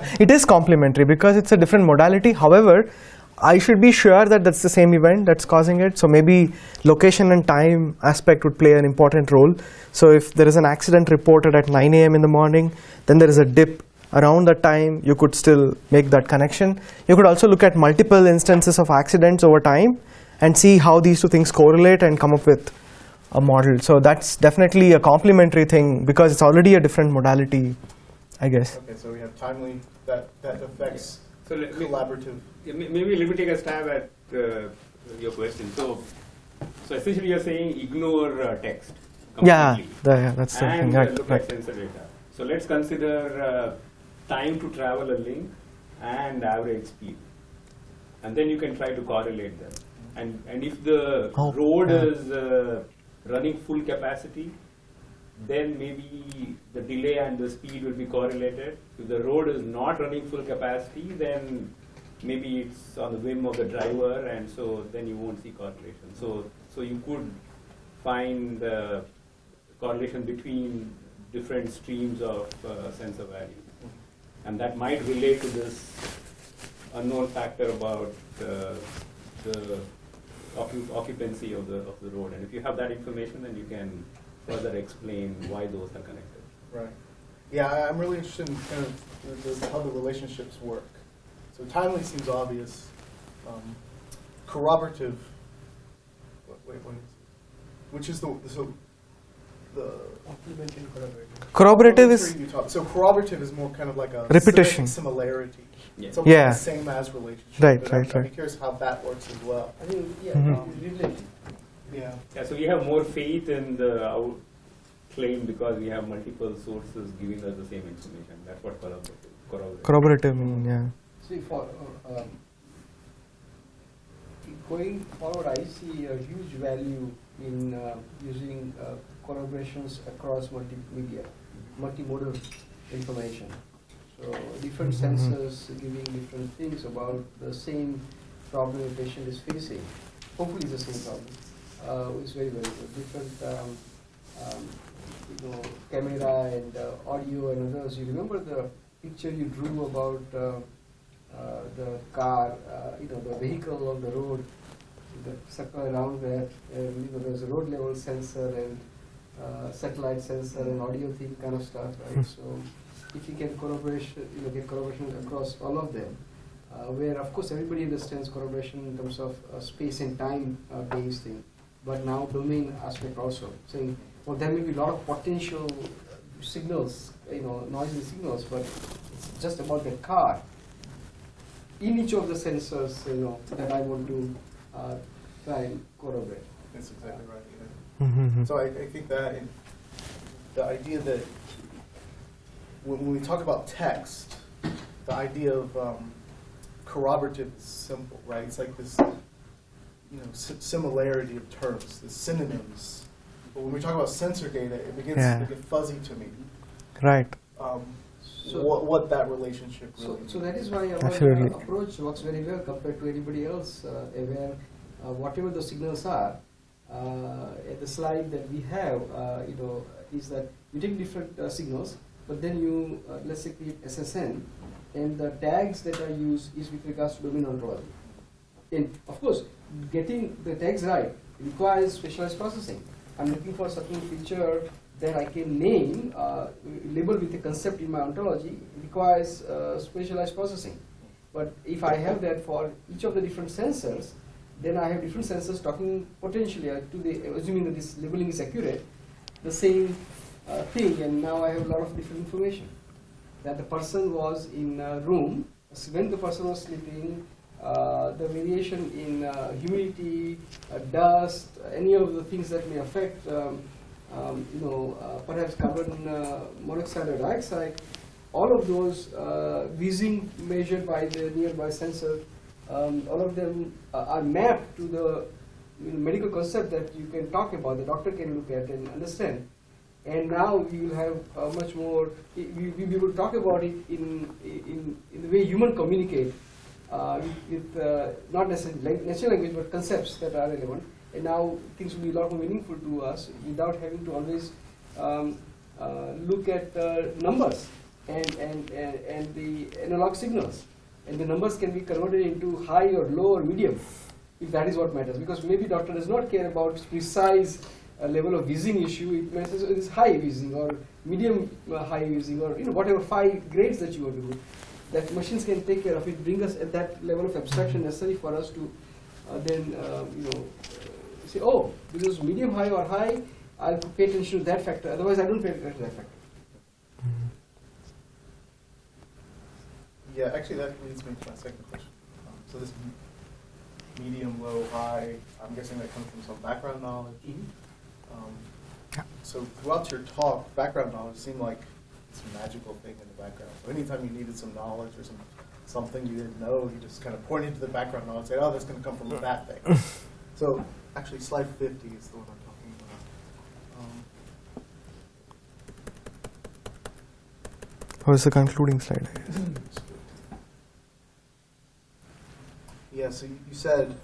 it. It is complementary because it's a different modality. However, I should be sure that that's the same event that's causing it. So maybe location and time aspect would play an important role. So if there is an accident reported at nine A M in the morning, then there is a dip around that time, you could still make that connection. You could also look at multiple instances of accidents over time and see how these two things correlate and come up with a model. So that's definitely a complementary thing because it's already a different modality, I guess. Okay, so we have timely, that, that affects so let me, collaborative. Yeah, maybe let me take a stab at uh, your question. So, so essentially you're saying ignore uh, text completely. Yeah, the, yeah that's the thing. And uh, look at sensor data. So let's consider uh, time to travel a link and average speed. And then you can try to correlate them. And, and if the oh, road yeah. is uh, running full capacity, then maybe the delay and the speed will be correlated. If the road is not running full capacity, then maybe it's on the whim of the driver, and so then you won't see correlation. So, so you could find the correlation between different streams of uh, sensor values. And that might relate to this unknown factor about uh, the occupancy of the, of the road. And if you have that information, then you can further explain why those are connected. Right. Yeah, I'm really interested in kind of the, the, how the relationships work. So timely seems obvious. Um, corroborative, wait, wait, wait, which is the, so the corroborative is, so corroborative is more kind of like a repetition, similarity. Yeah. It's almost yeah. like the same as relationship. Right, right, I'm, right. I'm curious how that works as well. I mean, yeah, mm-hmm. um, yeah. yeah. So we have more faith in the claim because we have multiple sources giving us the same information. That's what corroborative. Corroborative, corroborative mean, yeah. See, for um, going forward, I see a huge value in uh, using uh, corroborations across multimedia, multimodal information. So different mm-hmm. sensors giving different things about the same problem the patient is facing. Hopefully it's the same problem. Uh, it's very, very good. Different um, um, you know, camera and uh, audio and others. You remember the picture you drew about uh, uh, the car, uh, you know, the vehicle on the road, the circle around that, and you know, there's a road level sensor and uh, satellite sensor and audio thing kind of stuff, right? So if you can corroboration, you know, get corroboration across all of them, uh, where of course everybody understands corroboration in terms of uh, space and time uh, based thing, but now domain aspect also. So, well, there may be a lot of potential signals, you know, noisy signals, but it's just about the car. In each of the sensors, you know, that I want to uh, try and corroborate. That's exactly right. Yeah. Mm-hmm. So I, I think that in the idea that when we talk about text, the idea of um, corroborative is simple, right? It's like this, you know, similarity of terms, the synonyms. But when we talk about sensor data, it begins yeah. to get fuzzy to me. Right. Um, so what, what that relationship really so, so that is why our Absolutely. approach works very well compared to anybody else, uh, where uh, whatever the signals are, uh, at the slide that we have, uh, you know, is that you take different uh, signals, but then you, uh, let's say, create S S N, and the tags that are used is with regards to domain ontology. And of course, getting the tags right requires specialized processing. I'm looking for a certain feature that I can name, uh, label with a concept in my ontology, requires uh, specialized processing. But if I have that for each of the different sensors, then I have different sensors talking potentially to the, assuming that this labeling is accurate, the same Uh, thing, and now I have a lot of different information. That the person was in a room, when the person was sleeping, uh, the variation in uh, humidity, uh, dust, any of the things that may affect, um, um, you know, uh, perhaps carbon uh, monoxide or dioxide, all of those uh, wheezing measured by the nearby sensor, um, all of them uh, are mapped to the you know, medical concept that you can talk about, the doctor can look at and understand. And now we will have uh, much more, we, we will talk about it in, in, in the way humans communicate uh, with uh, not necessarily natural language, but concepts that are relevant. And now things will be a lot more meaningful to us without having to always um, uh, look at the numbers and, and, and, and the analog signals. And the numbers can be converted into high or low or medium, if that is what matters. Because maybe doctor does not care about precise a level of wheezing issue, it matters if it's high wheezing or medium uh, high wheezing or you know whatever five grades that you want to do, that machines can take care of it, bring us at that level of abstraction necessary for us to uh, then uh, you know You say, oh, this is medium high or high, I'll pay attention to that factor, otherwise I don't pay attention to that factor. Yeah, actually that leads me to my second question. Um, so this medium, low, high, I'm guessing that comes from some background knowledge. Mm-hmm. um, so throughout your talk, background knowledge seemed like this magical thing in the background. So anytime you needed some knowledge or some something you didn't know, you just kind of pointed to the background knowledge and say, oh, that's going to come from that thing. So actually slide fifty is the one I'm talking about. Um, How is the concluding slide? I guess. Yeah, so you said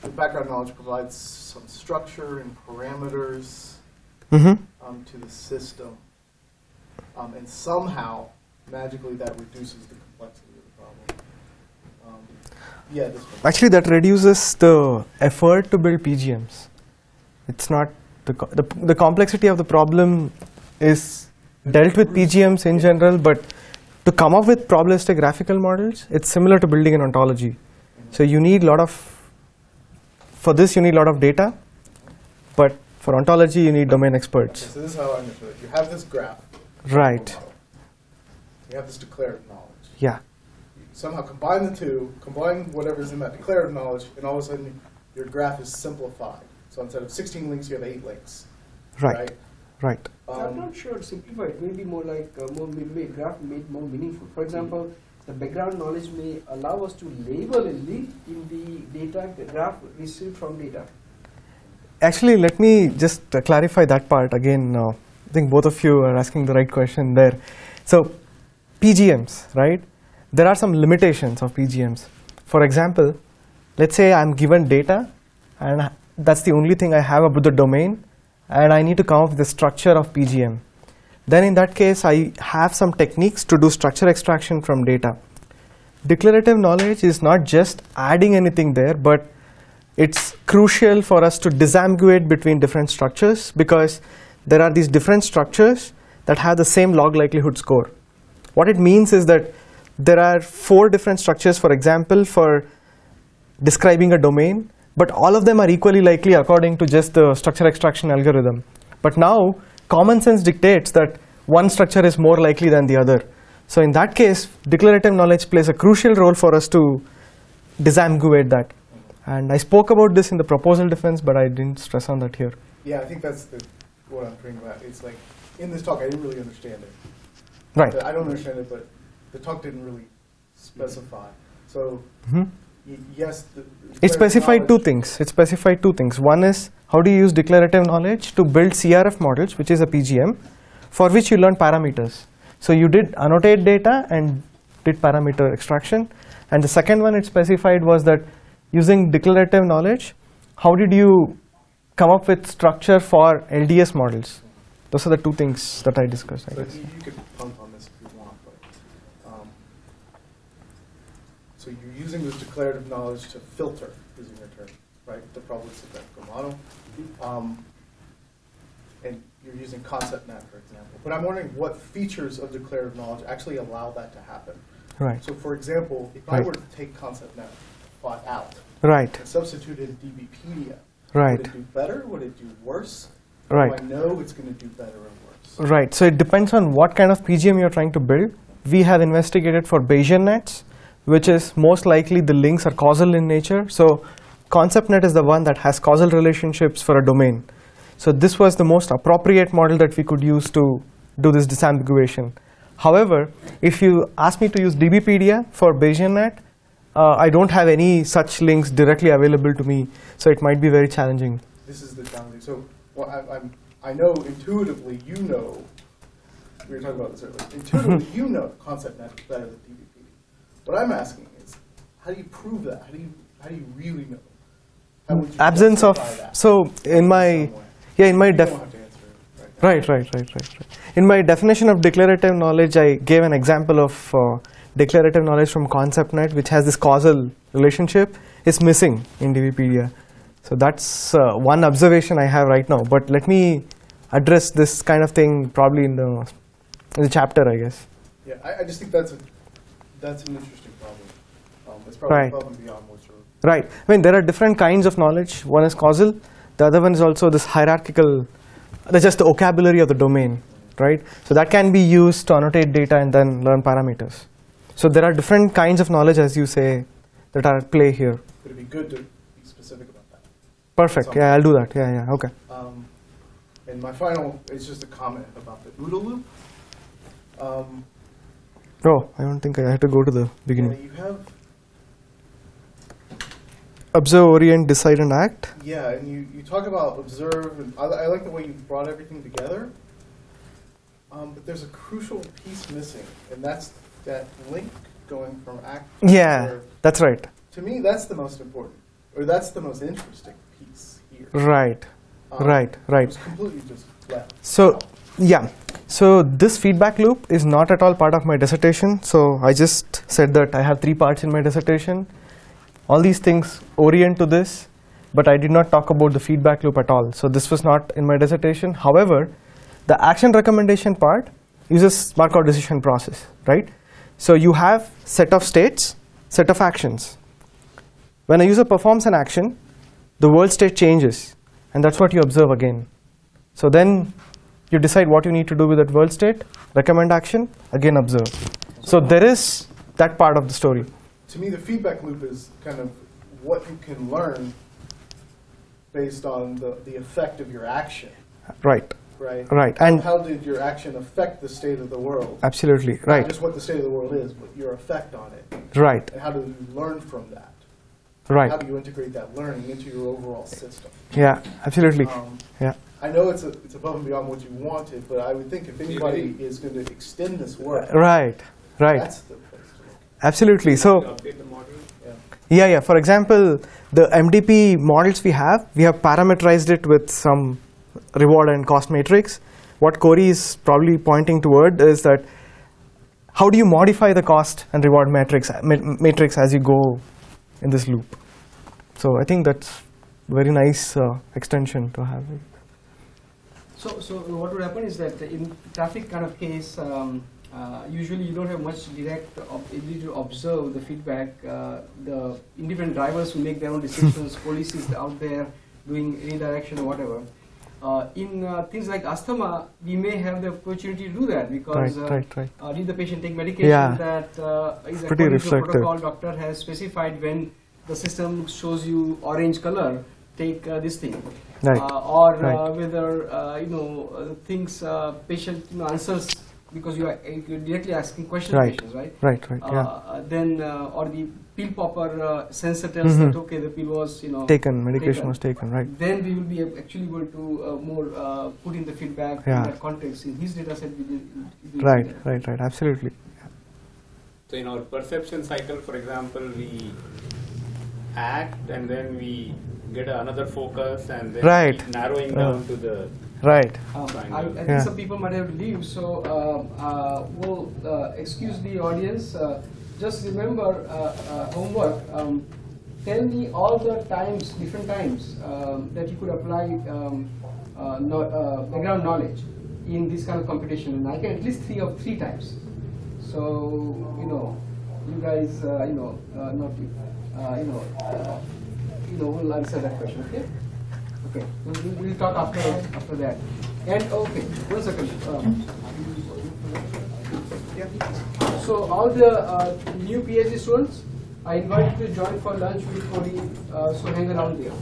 the background knowledge provides some structure and parameters mm-hmm. um, to the system. Um, and somehow, magically, that reduces the complexity of the problem. Um, yeah, this one. Actually, that reduces the effort to build P G Ms. It's not the, co the, the complexity of the problem is dealt with P G Ms in general, but to come up with probabilistic graphical models, it's similar to building an ontology. So you need a lot of, for this you need a lot of data, but for ontology you need domain experts. Okay, so this is how I understood it. You have this graph. Right. You have this declarative knowledge. Yeah. You somehow combine the two, combine whatever's in that declarative knowledge, and all of a sudden your graph is simplified. So instead of sixteen links, you have eight links. Right. Right. Right. Um, I'm not sure simplified. It may be more like uh, more made graph made more meaningful. For example, the background knowledge may allow us to label a leak in the data the graph received from data. Actually, let me just uh, clarify that part again. Uh, I think both of you are asking the right question there. So, P G Ms, right? There are some limitations of P G Ms. For example, let's say I'm given data, and that's the only thing I have about the domain, and I need to come up with the structure of P G M. Then in that case, I have some techniques to do structure extraction from data. Declarative knowledge is not just adding anything there, but it's crucial for us to disambiguate between different structures because there are these different structures that have the same log likelihood score. What it means is that there are four different structures, for example, for describing a domain, but all of them are equally likely according to just the structure extraction algorithm. But now, common sense dictates that one structure is more likely than the other. So in that case, declarative knowledge plays a crucial role for us to disambiguate that. And I spoke about this in the proposal defense, but I didn't stress on that here. Yeah, I think that's the, what I'm thinking about. It's like, in this talk, I didn't really understand it. Right. I don't understand it, but the talk didn't really specify. So, mm-hmm. yes. The it specified two things. It specified two things. One is, how do you use declarative knowledge to build C R F models, which is a P G M, for which you learn parameters. So you did annotate data and did parameter extraction. And the second one it specified was that using declarative knowledge, how did you come up with structure for L D S models? Those are the two things that I discussed, I so guess. You, you can punt on this if you want. But, um, so you're using this declarative knowledge to filter, using your term, right, the probabilistic graphical model. Um, and you're using ConceptNet, for example. But I'm wondering what features of declarative knowledge actually allow that to happen. Right. So, for example, if right. I were to take ConceptNet plot out right. and substitute in DBpedia, right. would it do better? Would it do worse? Right. Do I know it's going to do better or worse? Right. So it depends on what kind of P G M you're trying to build. We have investigated for Bayesian nets, which is most likely the links are causal in nature. So ConceptNet is the one that has causal relationships for a domain. So this was the most appropriate model that we could use to do this disambiguation. However, if you ask me to use DBpedia for BayesianNet, uh, I don't have any such links directly available to me, so it might be very challenging. This is the challenge. So well, I, I'm, I know intuitively you know, we were talking about this earlier, intuitively you know ConceptNet is better than DBpedia. What I'm asking is, how do you prove that? How do you, how do you really know? Absence of so in my yeah in my def right right right right right in my definition of declarative knowledge I gave an example of uh, declarative knowledge from ConceptNet which has this causal relationship is missing in DBpedia, so that's uh, one observation I have right now. But let me address this kind of thing probably in the in the chapter, I guess. Yeah, I, I just think that's a that's an interesting problem. Um, it's probably above and beyond what you're. Right. I mean, there are different kinds of knowledge. One is causal. The other one is also this hierarchical, that's just the vocabulary of the domain, right? So that can be used to annotate data and then learn parameters. So there are different kinds of knowledge, as you say, that are at play here. Would it be good to be specific about that? Perfect. Something. Yeah, I'll do that. Yeah, yeah, okay. Um, and my final is just a comment about the OODA loop. Um, no, I don't think I have to go to the beginning. Yeah, you have observe, orient, decide, and act. Yeah, and you, you talk about observe, and I, I like the way you brought everything together. Um, but there's a crucial piece missing, and that's that link going from act to yeah, observe. That's right. To me, that's the most important, or that's the most interesting piece here. Right, um, right, right. It's completely just left. So, yeah, so this feedback loop is not at all part of my dissertation. So I just said that I have three parts in my dissertation. All these things orient to this, but I did not talk about the feedback loop at all. So this was not in my dissertation. However, the action recommendation part uses Markov decision process, right? So you have set of states, set of actions. When a user performs an action, the world state changes, and that's what you observe again. So then you decide what you need to do with that world state, recommend action, again observe. So there is that part of the story. To me, the feedback loop is kind of what you can learn based on the, the effect of your action. Right. Right. Right. And how did your action affect the state of the world? Absolutely. Not right. Just what the state of the world is, but your effect on it. Right. And how do you learn from that? Right. How do you integrate that learning into your overall system? Yeah, absolutely. Um, yeah. I know it's a, it's above and beyond what you wanted, but I would think if anybody is going to extend this work, right, right. That's the absolutely. So, yeah, yeah. For example, the M D P models we have, we have parameterized it with some reward and cost matrix. What Corey is probably pointing toward is that how do you modify the cost and reward matrix matrix as you go in this loop? So I think that's very nice uh, extension to have. So, so what would happen is that in traffic kind of case. Um, Uh, usually you don't have much direct ability to observe the feedback. Uh, the independent drivers who make their own decisions, policies out there doing redirection or whatever. Uh, in uh, things like asthma, we may have the opportunity to do that because right, uh, right, right. Uh, did the patient take medication yeah. that uh, is pretty reflective. Protocol doctor has specified when the system shows you orange color, take uh, this thing. Right. Uh, or right. Uh, whether uh, you know uh, things uh, patient you know, answers because you are you're directly asking questions, right? Patients, right, right, right. Uh, yeah. Uh, then, uh, or the pill popper uh, sensor tells mm-hmm. that okay, the pill was you know taken, medication taken. was taken, right? Then we will be actually able to uh, more uh, put in the feedback yeah. in that context in his data set. Right, data. right, right. Absolutely. Yeah. So in our perception cycle, for example, we act and then we get another focus and then right. keep narrowing uh. down to the. Right. Um, I, I think yeah. some people might have to leave, so uh, uh, we'll uh, excuse the audience. Uh, just remember uh, uh, homework. Um, tell me all the times, different times um, that you could apply um, uh, no, uh, background knowledge in this kind of computation. And I can at least three of three times. So you know, you guys, uh, you know, uh, not you, uh, you know, uh, you know, we'll answer that question. Okay. Okay, we'll, we'll talk after, after that. And okay, one second. Um, yeah. So all the uh, new PhD students, I invite you to join for lunch with Corey, uh, so hang around there.